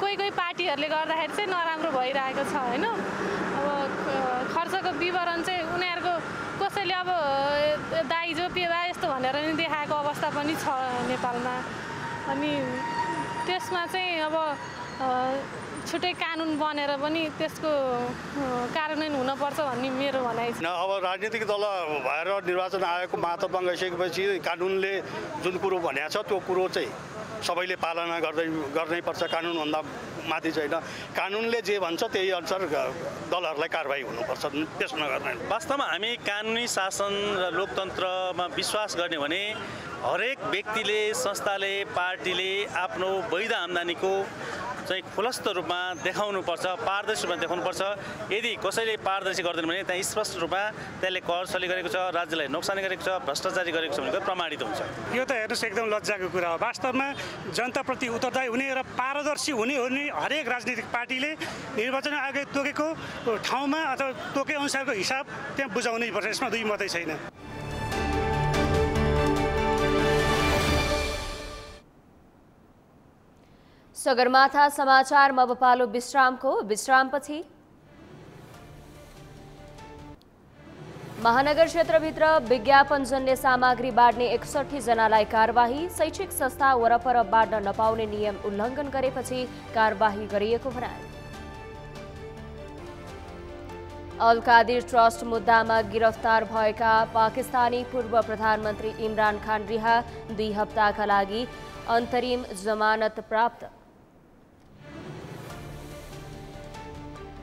कोही कोही पार्टीहरूले गर्दाखेरि चाहिँ नराम्रो भइरहेको छ होइन। अब खर्चको विवरण चाहिँ उनीहरूको कसैले अब दाइजो पेवा यस्तो भनेर नि देखाएको अवस्था पनि छ नेपालमा। अनि त्यसमा चाहिँ अब छुट्टै कानुन बनेर पनि त्यसको कार्यान्वयन हुनुपर्छ भन्ने मेरो भनाइ छ। अब राजनीतिक दल भएर निर्वाचन आयोगको महत्त्वमा गइसकेपछि कानुनले जुन कुरो भनेको छ त्यो कुरो चाहिँ सबैले पालना गर्नैपर्छ। कानुनभन्दा माथि छैन, कानुनले जे भन्छ त्यही अनुसार दलहरूलाई कारवाही हुनुपर्छ, त्यसो नगर्ने। वास्तवमा हामी कानुनी शासन र लोकतन्त्रमा विश्वास गर्ने भने हरेक व्यक्तिले, संस्थाले, पार्टीले आफ्नो वैध आम्दानीको चाहिँ खुलस्त रूपमा देखाउनुपर्छ, पारदर्शी रूपमा देखाउनुपर्छ। यदि कसैले पारदर्शी गर्दैन भने त्यहाँ स्पष्ट रूपमा त्यसले करसली गरेको छ, राज्यलाई नोक्सानी गरेको छ, भ्रष्टाचारी गरेको छ भनेको प्रमाणित हुन्छ। यो त हेर्नुहोस् एकदम लज्जाको कुरा हो। वास्तवमा जनताप्रति उत्तरदायी हुने र पारदर्शी हुने हरेक राजनीतिक पार्टीले निर्वाचन आयोगले तोकेको ठाउँमा अथवा तोके अनुसारको हिसाब त्यहाँ बुझाउनै पर्छ, यसमा दुई मतै छैन। सगरमाथा समाचारमा अब पालो विश्रामको। विश्रामपछि महानगर क्षेत्रभित्र विज्ञापन जन्य सामग्री बाँड्ने 61 जनालाई कारबाही। शैक्षिक संस्था वरपर बाँड्न नपाउने नियम उल्लङ्घन गरेपछि कारबाही गरिएको भनाई। अल कादिर ट्रस्ट मुद्दामा गिरफ्तार भएका पाकिस्तानी पूर्व प्रधानमन्त्री इमरान खान रिहा, 2 हप्ताका लागि अन्तरिम जमानत प्राप्त।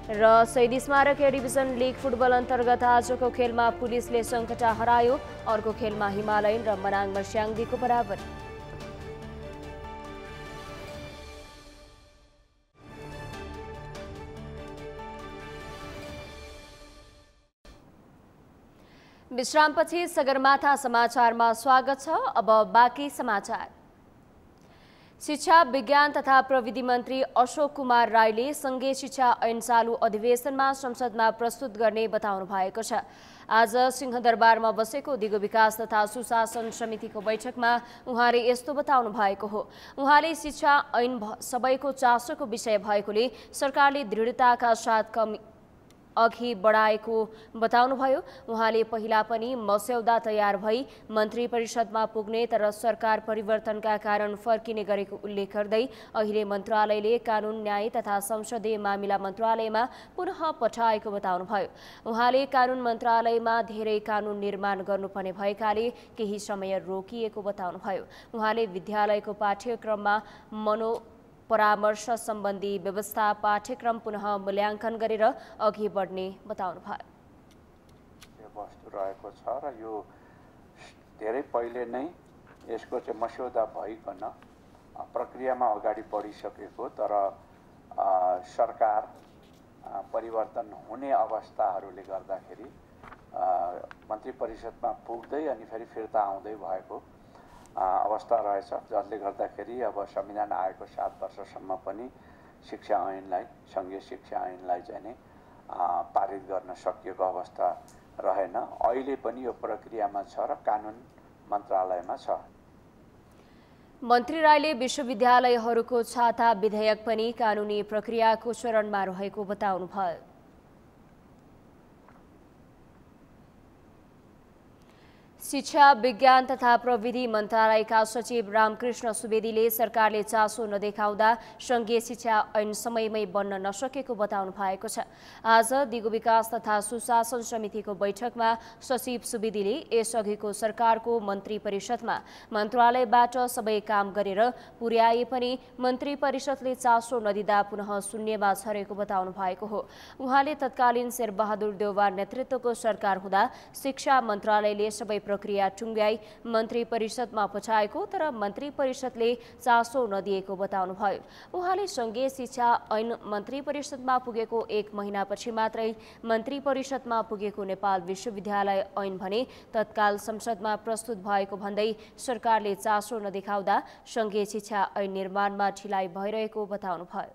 र शहीद स्मारक डिभिजन लीग फुटबल अन्तर्गत आजको खेलमा पुलिसले संकटा हरायो। अर्को खेलमा हिमालयन र मनाङ मर्स्याङ्दीको बराबरी। विश्रामपछि सगरमाथा समाचारमा स्वागत छ। अब बाँकी समाचार। शिक्षा विज्ञान तथा प्रविधि मंत्री अशोक कुमार राईले संघीय शिक्षा ऐन चालू अधिवेशनमा संसदमा प्रस्तुत गर्ने बताउनु भएको छ। आज सिंहदरबारमा बसेको दिगो विकास तथा सुशासन समितिको बैठकमा उहाँले यस्तो बताउनु भएको हो। उहाँले शिक्षा ऐन सबैको चासोको विषय भएकोले सरकारले दृढताका साथ अघि बढाएको बताउनुभयो। उहाँले पहिला पनि मस्यौदा तयार भई मन्त्री परिषदमा पुग्ने तर सरकार परिवर्तनका कारण फर्किने गरेको उल्लेख गर्दै अहिले मन्त्रालयले कानून न्याय तथा संसदीय मामिला मन्त्रालयमा पुनः पठाएको बताउनुभयो। उहाँले कानून मन्त्रालयमा धेरै कानून निर्माण गर्नुपर्ने भएकाले केही समय रोकिएको बताउनुभयो। उहाँले विद्यालयको पाठ्यक्रममा परामर्श सम्बन्धी व्यवस्था पाठ्यक्रम पुनः मूल्याङ्कन गरेर अघि बढ्ने बताउनुभयो। रहेको छ र यो धेरै पहिले नै यसको चाहिँ मस्यौदा भइकन प्रक्रियामा अगाडि बढिसकेको, तर सरकार परिवर्तन हुने अवस्थाहरूले गर्दाखेरि मन्त्री परिषदमा पुग्दै अनि फेरि फिर्ता आउँदै भएको अवस्था रहेछ, जसले गर्दाखेरि अब संविधान आयोगको 7 वर्षसम्म पनि शिक्षा ऐनलाई संघीय शिक्षा ऐनलाई चाहिँ पारित गर्न सकिएको अवस्था रहेन। अहिले पनि यो प्रक्रियामा छ र कानुन मन्त्रालयमा छ। मन्त्री राईले विश्वविद्यालयहरूको छाता विधेयक पनि कानुनी प्रक्रियाको चरणमा रहेको बताउनुभयो। शिक्षा विज्ञान तथा प्रविधि मन्त्रालयका सचिव रामकृष्ण सुवेदीले सरकारले चासो नदेखाउँदा संघीय शिक्षा ऐन समयमै बन्न नसकेको बताउनु भएको छ। आज दिगो विकास तथा सुशासन समितिको बैठकमा सचिव सुवेदीले यसअघिको सरकारको मन्त्री परिषदमा मन्त्रालयबाट सबै काम गरेर पुर्याए पनि मन्त्री परिषदले चासो नदिँदा पुनः शून्यमा छरेको बताउनु भएको हो। उहाँले तत्कालीन शेरबहादुर देउवा नेतृत्वको सरकार हुँदा शिक्षा मन्त्रालयले सबै प्रक्रिया टुङ्ग्याई मन्त्री परिषदमा पठाएको तर मन्त्री परिषदले चासो नदिएको बताउनुभयो। उहाँले संघीय शिक्षा ऐन मन्त्री परिषदमा पुगेको 1 महिनापछि मात्रै मन्त्री परिषदमा पुगेको नेपाल विश्वविद्यालय ऐन भने तत्काल संसदमा प्रस्तुत भएको भन्दै सरकारले चासो नदेखाउँदा संघीय शिक्षा ऐन निर्माणमा ढिलाइ भइरहेको बताउनुभयो।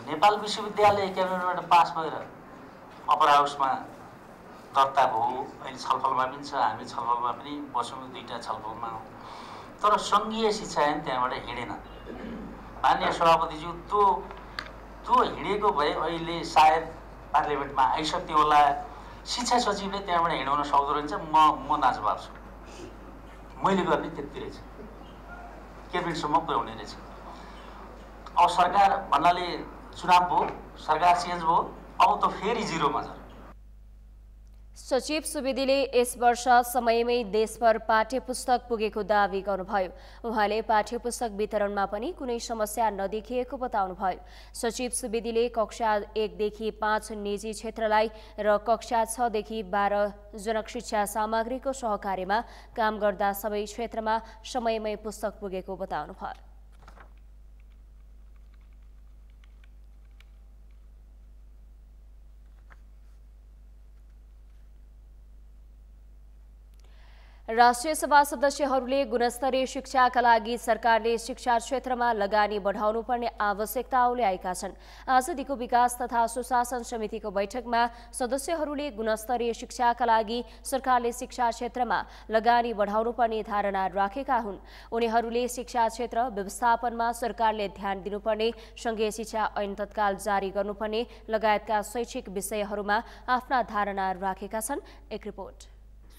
नेपाल विश्वविद्यालय क्याबिनेटबाट पास भएर अपर हाउसमा दर्ता भयो। अहिले छलफलमा पनि छ, हामी छलफलमा पनि बस्यौँ, 2टा छलफलमा हो, तर सङ्घीय शिक्षा ऐन त्यहाँबाट हिँडेन। मान्य सभापतिज्यू त्यो हिँडेको भए अहिले सायद पार्लियामेन्टमा आइसक्थ्यो होला। शिक्षा सचिवले त्यहाँबाट हिँडाउन सक्दो रहेछ। म नाजवाब छु, मैले गर्ने त्यति रहेछ, क्याबिनेटसम्म पुर्याउने रहेछ। अब सरकार भन्नाले चुनाव भयो, सरकार चेन्ज भयो, अब त फेरि जिरोमा छ। सचिव सुवेदीले यस वर्ष समयमै देशभर पाठ्यपुस्तक पुगेको दावी गर्नुभयो। उहाँले पाठ्यपुस्तक वितरणमा पनि कुनै समस्या नदेखिएको बताउनुभयो। सचिव सुवेदीले कक्षा 1 देखि 5 निजी क्षेत्रलाई र कक्षा 6 देखि 12 जनशिक्षा सामग्रीको सहकार्यमा काम गर्दा सबै क्षेत्रमा समयमै पुस्तक पुगेको बताउनुभयो। राष्ट्रिय सभा सदस्यहरूले गुणस्तरीय शिक्षाका लागि सरकारले शिक्षा क्षेत्रमा लगानी बढाउनुपर्ने आवश्यकताले आएका छन्। आज दिगो विकास तथा सुशासन समितिको बैठकमा सदस्यहरूले गुणस्तरीय शिक्षाका लागि सरकारले शिक्षा क्षेत्रमा लगानी बढाउनुपर्ने धारणा राखेका हुन्। उनीहरूले शिक्षा क्षेत्र व्यवस्थापनमा सरकारले ध्यान दिनुपर्ने सँगै शिक्षा ऐन तत्काल जारी गर्नुपर्ने लगायतका शैक्षिक विषयहरूमा आफ्ना धारणा राखेका छन्। एक रिपोर्ट।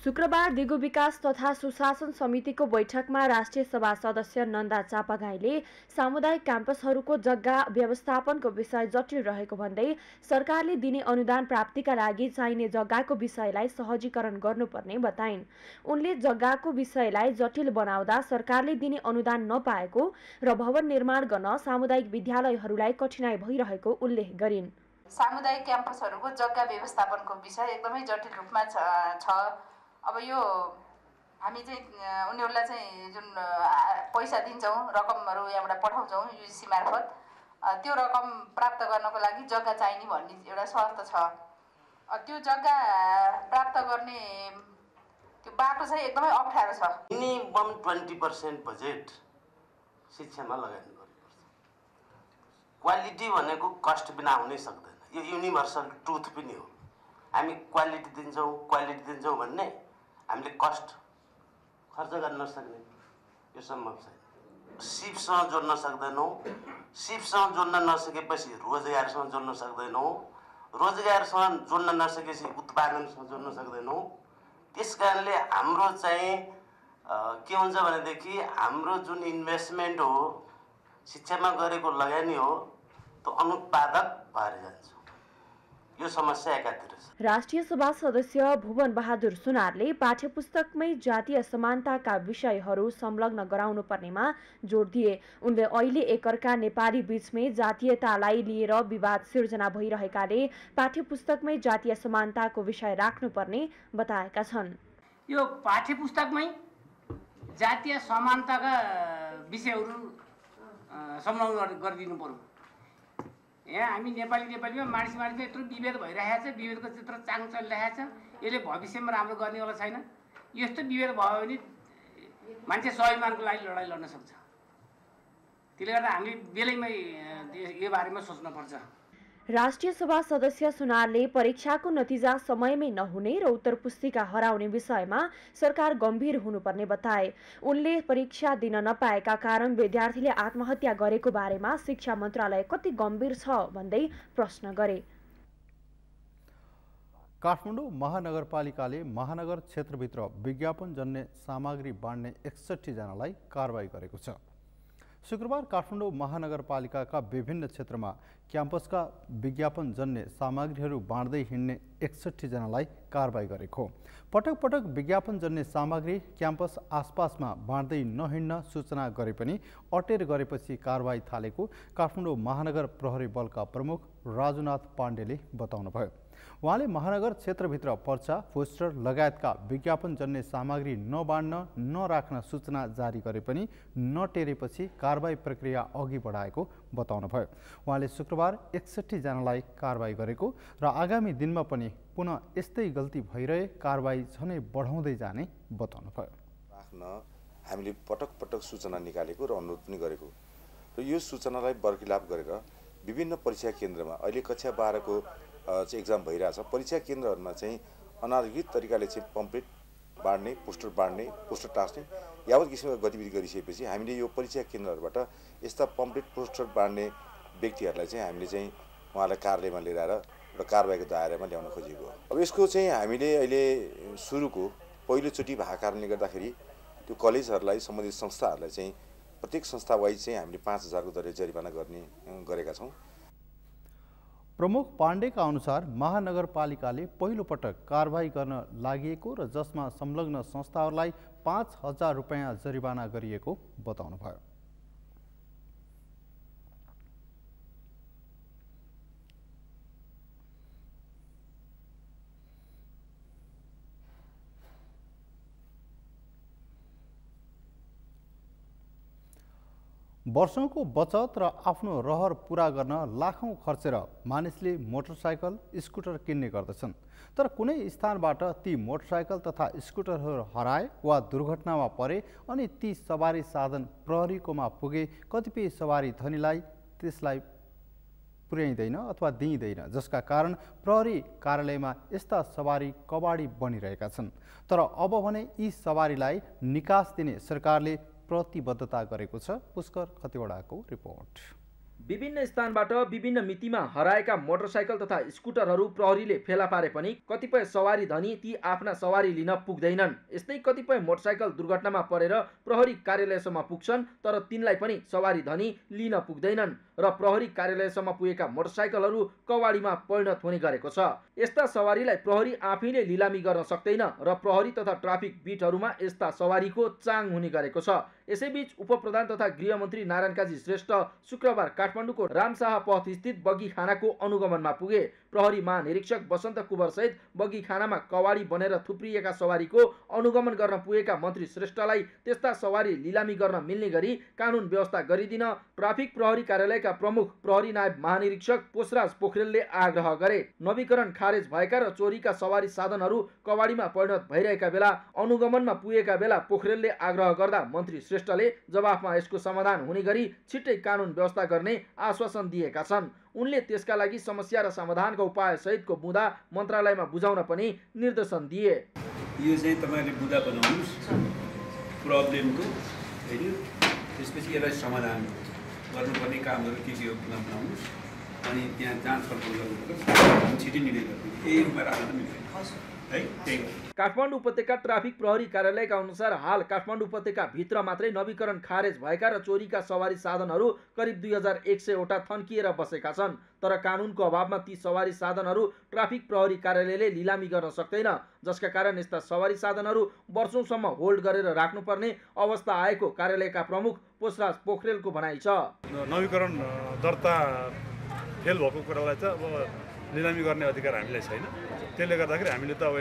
शुक्रबार दिगो विकास तथा सुशासन समितिको बैठकमा राष्ट्रिय सभा सदस्य नन्दा चापागाईले सामुदायिक क्याम्पसहरूको जग्गा व्यवस्थापनको विषय जटिल रहेको भन्दै सरकारले दिने अनुदान प्राप्तिका लागि चाहिने जग्गाको विषयलाई सहजीकरण गर्नुपर्ने बताइन्। उनले जग्गाको विषयलाई जटिल बनाउँदा सरकारले दिने अनुदान नपाएको र भवन निर्माण गर्न सामुदायिक विद्यालयहरूलाई कठिनाई भइरहेको उल्लेख गरिन्। सामुदायिक क्याम्पसहरूको जग्गा व्यवस्थापनको विषय एकदमै जटिल रूपमा छ। अब यो हामी चाहिँ उनीहरूलाई चाहिँ जुन पैसा दिन्छौँ, रकमहरू यहाँबाट पठाउँछौँ युजिसी मार्फत, त्यो रकम प्राप्त गर्नको लागि जग्गा चाहिने भन्ने एउटा शर्त छ। त्यो जग्गा प्राप्त गर्ने त्यो बाटो चाहिँ एकदमै अप्ठ्यारो छ। मिनिमम 20% बजेट शिक्षामा लगानी गर्नुपर्छ। क्वालिटी भनेको कस्ट बिना हुनै सक्दैन, यो युनिभर्सल ट्रुथ पनि हो। हामी क्वालिटी दिन्छौँ भन्ने, हामीले कस्ट खर्च गर्न नसक्ने यो सम्भव छैन। सिपसँग जोड्न सक्दैनौँ, सिपसँग जोड्न नसकेपछि रोजगारसँग जोड्न सक्दैनौँ, रोजगारसँग जोड्न नसकेपछि उत्पादनसँग जोड्न सक्दैनौँ। त्यस कारणले हाम्रो चाहिँ के हुन्छ भनेदेखि हाम्रो जुन इन्भेस्टमेन्ट हो, शिक्षामा गरेको लगानी हो, त्यो अनुत्पादक भएर जान्छ। यो समस्या एकातिर छ। राष्ट्रिय सभा सदस्य भुवन बहादुर सुनारले पाठ्यपुस्तकमै जातीय समानताका विषयहरू संलग्न गराउनु पर्नेमा जोड दिए। उनले अहिले एकअर्का नेपाली बीचमै जातीयतालाई लिएर विवाद सिर्जना भइरहेकाले पाठ्यपुस्तकमै जातीय समानताको विषय राख्नुपर्ने बताएका छन्। यो पाठ्यपुस्तकमै जातीय समानताका विषयहरू संलग्न गरिदिनु पर्यो। यहाँ हामी नेपालीमा मानिसमा यत्रो विभेद भइरहेको छ, विभेदको चित्र चाङ चलिरहेको छ, यसले भविष्यमा राम्रो गर्नेवाला छैन। यस्तो विभेद भयो भने मान्छे स्वाभिमानको लागि लडाइँ लड्न सक्छ। त्यसले गर्दा हामीले बेलैमै यो बारेमा सोच्नुपर्छ। राष्ट्रिय सभा सदस्य सुनारले परीक्षाको नतिजा समयमै नहुने र उत्तर पुस्तिका हराउने विषयमा सरकार गम्भीर हुनुपर्ने बताए। उनले परीक्षा दिन नपाएका कारण विद्यार्थीले आत्महत्या गरेको बारेमा शिक्षा मन्त्रालय कति गम्भीर छ भन्दै प्रश्न गरे। काठमाडौँ महानगरपालिकाले महानगर क्षेत्रभित्र विज्ञापन जन्य सामग्री बाँड्ने 61 जनालाई कारवाही गरेको छ। शुक्रबार काठमाडौँ महानगरपालिकाका विभिन्न क्षेत्रमा क्याम्पसका विज्ञापन जन्य सामग्रीहरू बाँड्दै हिँड्ने 61 जनालाई कारबाही गरेको हो। पटक पटक विज्ञापन जन्य सामग्री क्याम्पस आसपासमा बाँड्दै नहिँड्न सूचना गरे पनि अटेर गरेपछि कारबाही थालेको काठमाडौँ महानगर प्रहरी बलका प्रमुख राजुनाथ पाण्डेले बताउनुभयो। उहाँले महानगर क्षेत्रभित्र पर्चा, पोस्टर लगायतका विज्ञापन जन्य सामग्री नबाँड्न नराख्न सूचना जारी गरे पनि नटेरेपछि कारबाही प्रक्रिया अघि बढाएको बताउनुभयो। उहाँले शुक्रबार 61 जनालाई कारबाही गरेको र आगामी दिनमा पनि पुनः यस्तै गल्ती भइरहे कारबाही झनै बढाउँदै जाने बताउनुभयो। राख्न हामीले पटक पटक सूचना निकालेको र अनुरोध पनि गरेको र यो सूचनालाई बरखिलाप गरेर विभिन्न परीक्षा केन्द्रमा अहिले कक्षा 12को एक्जाम भइरहेछ, परीक्षा केन्द्रहरूमा चाहिँ अनाधिकृत तरिकाले चाहिँ पम्पलेट बाँड्ने, पोस्टर टाँस्ने यावत किसिमको गतिविधि गरिसकेपछि हामीले यो परीक्षा केन्द्रहरूबाट यस्ता पम्पलेट पोस्टर बाँड्ने व्यक्तिहरूलाई चाहिँ हामीले चाहिँ उहाँलाई कार्यालयमा लिएर आएर र कारबाहीको दायरामा ल्याउन खोजेको हो। अब यसको चाहिँ हामीले अहिले सुरुको पहिलोचोटि भएको कारणले गर्दाखेरि त्यो कलेजहरूलाई, सम्बन्धित संस्थाहरूलाई चाहिँ प्रत्येक संस्था वाइज चाहिँ हामीले 5,000 को दरले जरिवाना गर्ने गरेका छौँ। प्रमुख पाण्डेका अनुसार महानगरपालिकाले पहिलोपटक कारबाही गर्न लागेको र जसमा संलग्न संस्थाहरूलाई 5,000 रुपियाँ जरिवाना गरिएको बताउनुभयो। वर्षौंको बचत र आफ्नो रहर पूरा गर्न लाखौं खर्चेर मानिसले मोटरसाइकल स्कुटर किन्ने गर्दछन्। तर कुनै स्थानबाट ती मोटरसाइकल तथा स्कुटरहरू हराए वा दुर्घटनामा परे अनि ती सवारी साधन प्रहरीकोमा पुगे कतिपय सवारी धनीलाई त्यसलाई पुर्याइदैन अथवा दिइदैन, जसका कारण प्रहरी कार्यालयमा यस्ता सवारी कबाडी बनिरहेका छन्। तर अब भने यी सवारीलाई निकास दिने सरकारले प्रतिबद्धता गरेको छ। पुष्कर खतिवडाको रिपोर्ट। विभिन्न स्थानबाट विभिन्न मितिमा हराएका मोटरसाइकल तथा स्कुटरहरू प्रहरीले फेला पारे पनि कतिपय सवारी धनी ती आफ्ना सवारी लिन पुग्दैनन्। यस्तै कतिपय मोटरसाइकल दुर्घटनामा परेर प्रहरी कार्यालयसम्म पुग्छन्, तर तिनलाई पनि सवारी धनी लिन पुग्दैनन् र प्रहरी कार्यालयसम्म पुगेका मोटरसाइकलहरू कवाडीमा परिणत हुने गरेको छ। यस्ता सवारीलाई प्रहरी आफैले लिलामी गर्न सक्दैन र प्रहरी तथा ट्राफिक बिटहरूमा यस्ता सवारीको चाङ हुने गरेको छ। यसैबीच उपप्रधान तथा गृहमन्त्री नारायण काजी श्रेष्ठ शुक्रबार काठमाडौँको रामशाह पथ स्थित बगीखानाको अनुगमनमा पुगे। प्रहरी महानिरीक्षक बसन्त कुवर सहित बगीखानामा कवाडी बनेर थुप्रिएका सवारीको अनुगमन गर्न पुगेका मन्त्री श्रेष्ठलाई त्यस्ता सवारी लिलामी गर्न मिल्ने गरी कानुन व्यवस्था गरिदिन ट्राफिक प्रहरी कार्यालयका प्रमुख प्रहरी नायब महानिरीक्षक पोषराज पोखरेलले आग्रह गरे। नवीकरण खारेज भएका र चोरीका सवारी साधनहरू कवाडीमा परिणत भइरहेका बेला अनुगमनमा पुगेका बेला पोखरेलले आग्रह गर्दा मन्त्री श्रेष्ठले जवाफमा यसको समाधान हुने गरी छिट्टै कानुन व्यवस्था गर्ने आश्वासन दिएका छन्। उनले त्यसका लागि समस्या र समाधानका उपाय सहितको बुँदा मन्त्रालयमा बुझाउन पनि निर्देशन दिए। यो चाहिँ तपाईले बुँदा बनाउनुस् प्रब्लमको, हैन, त्यसपछि यसलाई समाधान गर्नुपर्ने कामहरु के के हो बनाउनुस् अनि त्यहाँ जाँच गर्नुपर्छ, छिटो निर्णय गर्नुपर्छ। यही उपाय राख्न मिल्दैन। काठमाडौँ उपत्यका ट्राफिक प्रहरी कार्यालयका अनुसार हाल काठमाडौँ उपत्यका भित्र मात्रै नवीकरण खारेज भएका र चोरीका सवारी साधनहरू करिब 2100 वटा थन्किएर बसेका छन्। तर कानुनको अभावमा ती सवारी साधनहरू ट्राफिक प्रहरी कार्यालयले लिलामी गर्न सक्दैन, जसका कारण यस्ता सवारी साधनहरू वर्षौंसम्म होल्ड गरेर राख्नुपर्ने अवस्था आएको कार्यालयका प्रमुख पोषराज पोखरेलको भनाइ छ। नवीकरण दर्ता फेल भएको कुरालाई त अब लिलामी गर्ने अधिकार हामीलाई छैन। त्यसले गर्दाखेरि हामीले त अब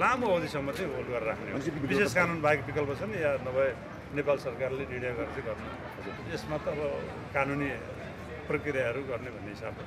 लामो अवधिसम्म चाहिँ होल्ड गरेर राख्ने विशेष कानुन बाहेक विकल्प छन् या नभए नेपाल सरकारले निर्णय गरेर चाहिँ गर्नु। यसमा त अब कानुनी प्रक्रियाहरू गर्ने भन्ने हिसाबले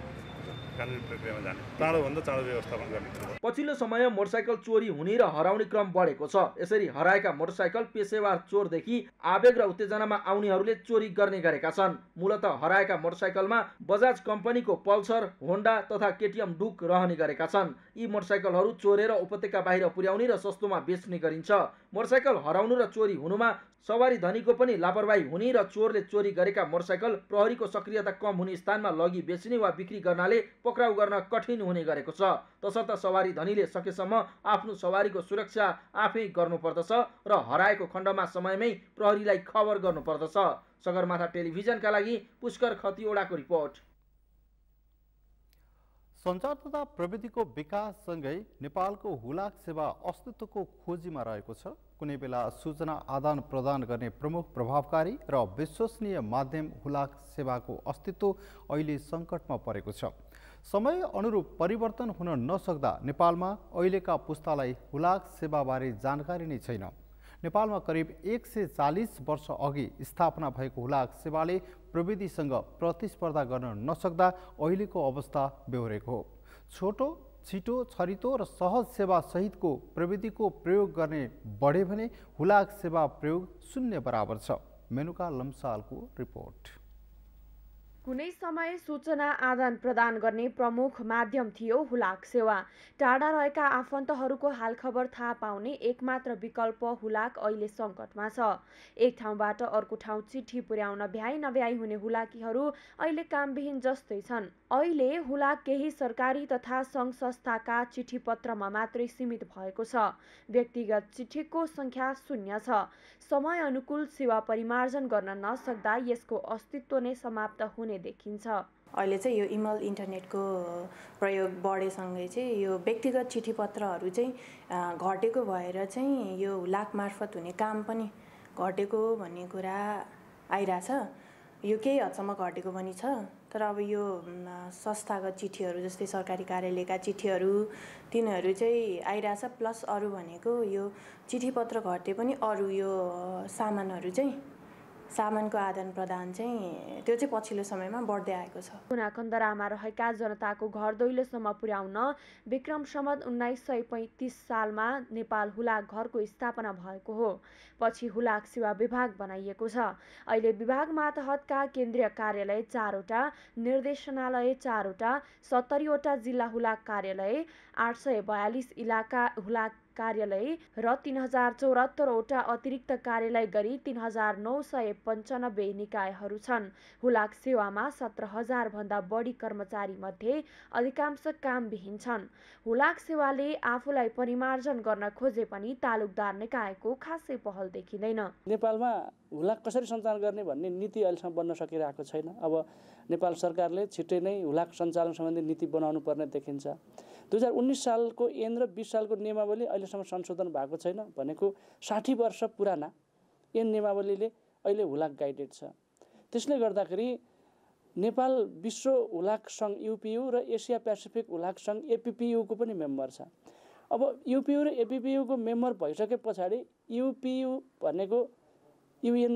कानुनी प्रक्रियामा जाने, चाँडोभन्दा चाँडो व्यवस्थापन गर्ने। पछिल्लो समय मोटरसाइकल चोरी हुने र हराउने क्रम बढेको छ। यसरी हराएका मोटरसाइकल पेशेवर चोरदेखि आवेग र उत्तेजनामा आउनेहरूले चोरी गर्ने गरेका छन्। मूलत हराएका मोटरसाइकलमा बजाज कम्पनीको पल्सर, होन्डा तथा केटीएम डुक रहने गरेका छन्। यी मोटरसाइकलहरू चोरेर उपत्यका बाहिर पुर्याउने र सस्तोमा बेच्ने गरिन्छ। मोटरसाइकल हराउनु र चोरी हुनुमा सवारी धनीको पनि लापरवाही हुने र चोरले चोरी गरेका मोटरसाइकल प्रहरीको सक्रियता कम हुने स्थानमा लगी बेच्ने वा बिक्री गर्नाले पक्राउ गर्न कठिन हुने गरेको छ। तसर्थ सवारी धनीले सकेसम्म आफ्नो सवारीको सुरक्षा आफै गर्नुपर्दछ र हराएको खण्डमा समयमै प्रहरीलाई खबर गर्नुपर्दछ। सगरमाथा टेलिभिजनका लागि पुष्कर खतिवडाको रिपोर्ट। सञ्चार तथा प्रविधिको विकाससँगै नेपालको हुलाक सेवा अस्तित्वको खोजीमा रहेको छ। कुनै बेला सूचना आदान प्रदान गर्ने प्रमुख प्रभावकारी र विश्वसनीय माध्यम हुलाक सेवाको अस्तित्व अहिले सङ्कटमा परेको छ। समय अनुरूप परिवर्तन हुन नसक्दा नेपालमा अहिलेका पुस्तालाई हुलाक सेवाबारे जानकारी नै छैन। नेपालमा करिब 140 वर्ष अघि स्थापना भएको हुलाक सेवाले प्रविधिसँग प्रतिस्पर्धा गर्न नसक्दा अहिलेको अवस्था बेहोरेको हो। छोटो, छिटो, छरितो र सहज सेवा सहितको प्रविधिको प्रयोग गर्ने बढे भने हुलाक सेवा प्रयोग शून्य बराबर छ। मेनुका लम्सालको रिपोर्ट। कुनै समय सूचना आदान प्रदान गर्ने प्रमुख माध्यम थियो हुलाक सेवा। टाढा रहेका आफन्तहरूको हालखबर थाहा पाउने एकमात्र विकल्प हुलाक अहिले सङ्कटमा छ। एक ठाउँबाट अर्को ठाउँ चिठी पुर्याउन भ्याइ नभ्याइ हुने हुलाकीहरू अहिले कामविहीन जस्तै छन्। अहिले हुलाक केही सरकारी तथा सङ्घ संस्थाका चिठी पत्रमा मात्रै सीमित भएको छ। व्यक्तिगत चिठीको सङ्ख्या शून्य छ। समय अनुकूल सेवा परिमार्जन गर्न नसक्दा यसको अस्तित्व नै समाप्त हुने देखिन्छ। अहिले चाहिँ यो इमेल इन्टरनेटको प्रयोग बढेसँगै चाहिँ यो व्यक्तिगत चिठीपत्रहरू चाहिँ घटेको भएर चाहिँ यो हुलाक मार्फत हुने काम पनि घटेको भन्ने कुरा आइरहेछ। यो केही हदसम्म घटेको पनि छ, तर अब यो संस्थागत चिठीहरू जस्तै सरकारी कार्यालयका चिठीहरू तिनीहरू चाहिँ आइरहेछ। प्लस अरू भनेको यो चिठीपत्र घटे पनि अरू यो सामानहरू चाहिँ सामानको आदान प्रदान चाहिँ पछिल्लो समयमा बढ्दै आएको छ। कुनाकन्दरामा रहेका जनताको घर दैलोसम्म पुर्याउन विक्रम सम्वत 1935 सालमा नेपाल हुलाक घरको स्थापना भएको हो। पछि हुलाक सेवा विभाग बनाइएको छ। अहिले विभाग मातहतका केन्द्रीय कार्यालय 4 वटा, निर्देशनालय 4 वटा, 70 वटा जिल्ला हुलाक कार्यालय, 842 इलाका हुलाक कार्यालय र 3074 वटा अतिरिक्त कार्यालय गरी 3995 निकायहरू छन्। हुलाक सेवामा 17000 भन्दा बढी कर्मचारी मध्ये अधिकांश कामविहीन छन्। हुलाक सेवाले आफूलाई परिमार्जन गर्न खोजे पनि तालुकदार निकायको खासै पहल देखिँदैन। नेपालमा हुलाक कसरी सञ्चालन गर्ने भन्ने नीति अहिलेसम्म बन्न सकिरहेको छैन। अब नेपाल सरकारले छिट्टै नै हुलाक सञ्चालन सम्बन्धी नीति बनाउनु पर्ने देखिन्छ। 2019 सालको ऐन र 20 सालको नियमावली अहिलेसम्म संशोधन भएको छैन भनेको 60 वर्ष पुराना ऐन नियमावलीले अहिले हुलाक गाइडेड छ। त्यसले गर्दाखेरि नेपाल विश्व हुलाक संघ यूपीयू र एसिया पेसिफिक हुलाक संघ एपीपीयू को पनि मेम्बर छ। अब यूपीयू र एपीपीयू को मेम्बर भइसके पछाडी यूपीयू भनेको यूएन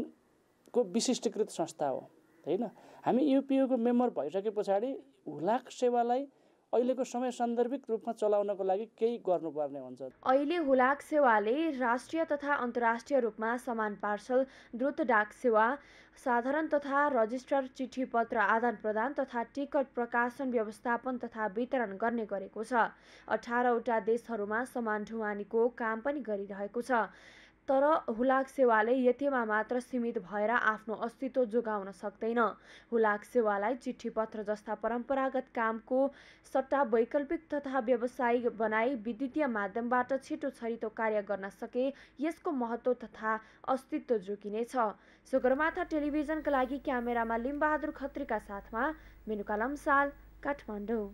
को विशिष्टकृत संस्था हो, हैन? हामी यूपीयू को मेम्बर भइसके पछाडी हुलाक सेवालाई अहिलेको समय सान्दर्भिक रूपमा चलाउनको लागि केही गर्नुपर्ने हुन्छ। अहिले हुलाक सेवाले राष्ट्रिय तथा अन्तर्राष्ट्रिय रूपमा समान पार्सल, द्रुत डाक सेवा, साधारण तथा रजिस्टर, चिठी पत्र आदान प्रदान तथा टिकट प्रकाशन, व्यवस्थापन तथा वितरण गर्ने गरेको छ। 18 वटा देशहरूमा समान ढुवानीको काम पनि गरिरहेको छ। तर हुलाक सेवाले यतिमा मात्र सीमित भएर आफ्नो अस्तित्व जोगाउन सक्दैन। हुलाक सेवालाई चिठी पत्र जस्ता परम्परागत कामको सट्टा वैकल्पिक तथा व्यावसायिक बनाई विद्युतीय माध्यमबाट छिटो छरितो कार्य गर्न सके यसको महत्त्व तथा अस्तित्व जोगिनेछ। सगरमाथा टेलिभिजनका लागि क्यामेरामा लिमबहादुर खत्रीका साथमा मेनुका लम्साल, काठमाडौँ।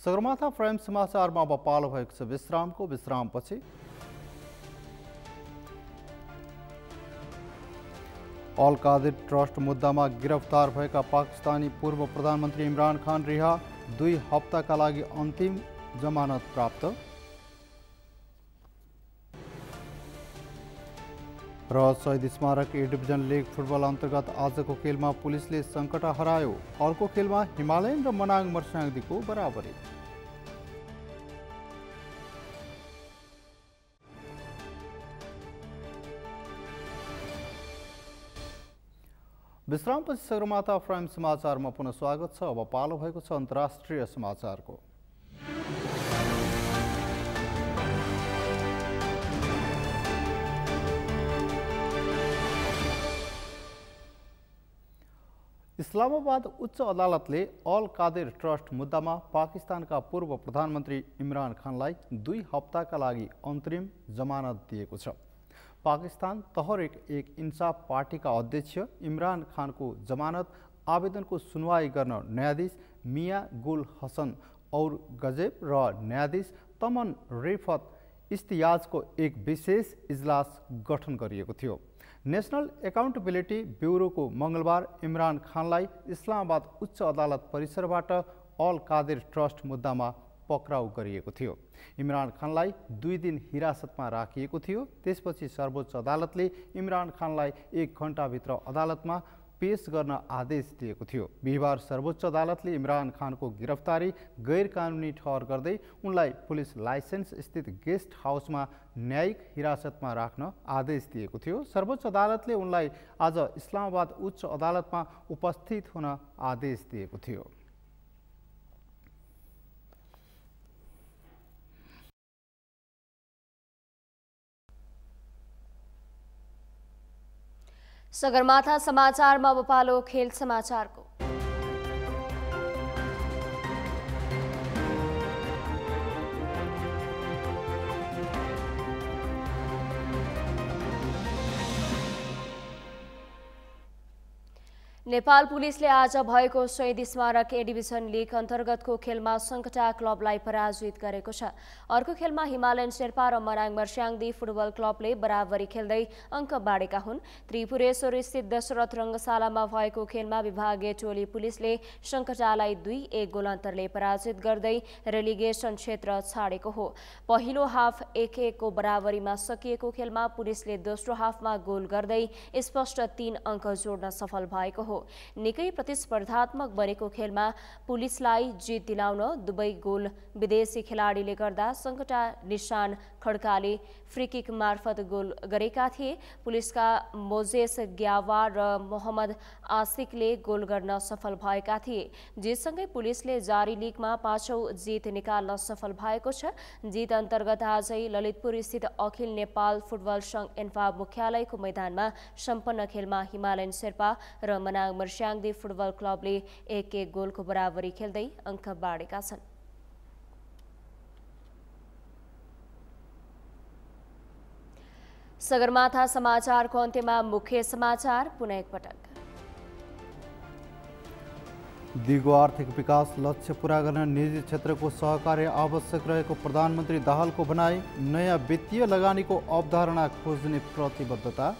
सगरमाथा प्राइम समाचारमा अब पालो भएको छ विश्रामको। विश्रामपछि अल कादिर ट्रस्ट मुद्दामा गिरफ्तार भएका पाकिस्तानी पूर्व प्रधानमन्त्री इमरान खान रिहा, 2 हप्ताका लागि अन्तिम जमानत प्राप्त। र शहीद स्मारक A डिभिजन लिग फुटबल अन्तर्गत आजको खेलमा पुलिसले संकटा हरायो। अर्को खेलमा हिमालयन र मनाङ मर्स्याङ्दीको बराबरी। विश्रामपछि सगरमाथा प्राइम समाचारमा पुनः स्वागत छ। अब पालो भएको छ अन्तर्राष्ट्रिय समाचारको। इस्लामाबाद उच्च अदालतले अल कादिर ट्रस्ट मुद्दामा पाकिस्तानका पूर्व प्रधानमन्त्री इमरान खानलाई 2 हप्ताका लागि अन्तरिम जमानत दिएको छ। पाकिस्तान तहरीक-ए-इंसाफ पार्टीका अध्यक्ष इमरान खानको जमानत आवेदनको सुनवाई गर्न न्यायाधीश मिया गुल हसन और गजेब र न्यायाधीश तमन रिफत इस्तियाजको एक विशेष इजलास गठन गरिएको थियो। नेशनल एकाउन्टेबिलिटी ब्युरोको मंगलबार इमरान खानलाई इस्लामाबाद उच्च अदालत परिसरबाट अल कादिर ट्रस्ट मुद्दामा पक्राउ गरिएको थियो। इमरान खानलाई 2 दिन हिरासतमा राखिएको थियो। त्यसपछि सर्वोच्च अदालतले इमरान खानलाई 1 घण्टाभित्र अदालतमा पेश गर्न आदेश दिएको थियो। बिहिबार सर्वोच्च अदालतले इमरान खानको गिरफ्तारी गैरकानुनी ठहर गर्दै उनलाई पुलिस लाइसेन्स स्थित गेस्ट हाउसमा न्यायिक हिरासतमा राख्न आदेश दिएको थियो। सर्वोच्च अदालतले उनलाई आज इस्लामाबाद उच्च अदालतमा उपस्थित हुन आदेश दिएको थियो। सगरमाथा समाचारमा अब पालो खेल समाचारको। नेपाल पुलिसले आज भएको शहीद स्मारक ए डिभिजन लीग अन्तर्गतको खेलमा संकटा क्लबलाई पराजित गरेको छ। अर्को खेलमा हिमालयन शेर्पा र मनाङ मर्स्याङ्दी फुटबल क्लबले बराबरी खेल्दै अङ्क बाँडेका हुन्। त्रिपुरेश्वर स्थित दशरथ रंगशालामा भएको खेलमा विभागीय टोली पुलिसले संकटालाई 2-1 गोल अन्तरले पराजित गर्दै रेलिगेसन क्षेत्र छाडेको हो। पहिलो हाफ 1-1 को बराबरीमा सकिएको खेलमा पुलिसले दोस्रो हाफमा गोल गर्दै स्पष्ट 3 अङ्क जोड्न सफल भएको हो। निकै प्रतिस्पर्धात्मक बनेको खेलमा पुलिसलाई जित दिलाउन दुबै गोल विदेशी खेलाडीले गर्दा संकटा निशान खड्काले फ्रीकिक मार्फत गोल गरेका थिए। पुलिसका मोजेस ग्यावा र मोहम्मद आसिकले गोल गर्न सफल भएका थिए। जितसँगै पुलिसले जारी लिगमा 5औं जित निकाल्न सफल भएको छ। जित अन्तर्गत आजै ललितपुर स्थित अखिल नेपाल फुटबल संघ एन्फा मुख्यालयको मैदानमा सम्पन्न खेलमा हिमालयन शेर्पा र मर्स्याङ्दी फुटबल क्लबले 1-1 गोलको बराबरी खेल्दै अङ्क बाँडेका छन्। सगरमाथा समाचारको अन्त्यमा मुख्य समाचार पुनः एकपटक। दिगो आर्थिक विकास लक्ष्य पूरा गर्न निजी क्षेत्रको सहकार्य आवश्यक रहेको प्रधानमन्त्री दाहालको भनाई। नयाँ वित्तीय लगानीको अवधारणा खोज्ने प्रतिबद्धता।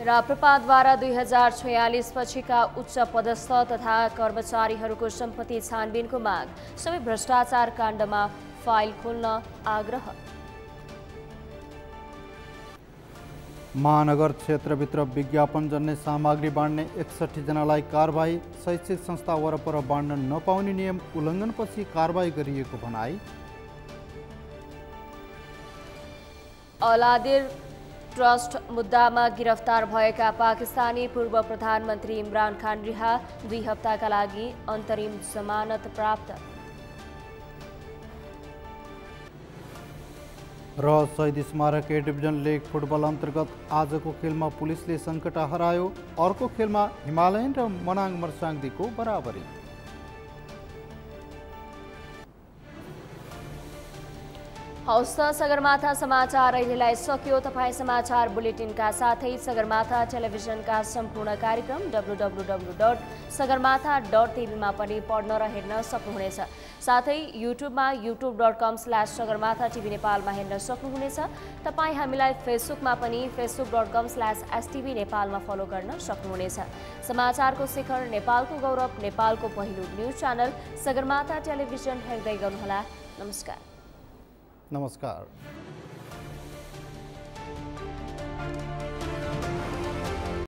राप्रपाद्वारा 2046 पछिका उच्च पदस्थ तथा कर्मचारीहरूको सम्पत्ति छानबिनको माग। सबै भ्रष्टाचार काण्डमा फाइल खोल्न आग्रह। महानगर क्षेत्रभित्र विज्ञापन जन्य सामग्री बाँड्ने 61 जनालाई कारबाही। शैक्षिक संस्था वरपर बाँड्न नपाउने नियम उल्लङ्घनपछि कारबाही गरिएको भनाई। अलादिर ट्रस्ट मुद्दामा गिरफ्तार भएका पाकिस्तानी पूर्व प्रधानमन्त्री इमरान खान रिहा। 2 हप्ताका लागि अन्तरिम जमानत प्राप्त। र शहीद स्मारक ए डिभिजन लीग फुटबल अन्तर्गत आजको खेलमा पुलिसले संकटा हरायो। अर्को खेलमा हिमालयन र मनाङ मर्स्याङ्दीको बराबरी। हवस् त सगरमाथा समाचार अहिलेलाई सकियो। तपाईँ समाचार बुलेटिनका साथै सगरमाथा टेलिभिजनका सम्पूर्ण कार्यक्रम www.sagarmatha.tv पनि पढ्न र हेर्न सक्नुहुनेछ। साथै युट्युबमा youtube.com/sagarmathatv नेपालमा हेर्न सक्नुहुनेछ। तपाईँ हामीलाई फेसबुकमा पनि facebook.com/stv नेपालमा फलो गर्न सक्नुहुनेछ। समाचारको शिखर, नेपालको गौरव, नेपालको पहिलो न्युज च्यानल सगरमाथा टेलिभिजन हेर्दै गर्नुहोला। नमस्कार।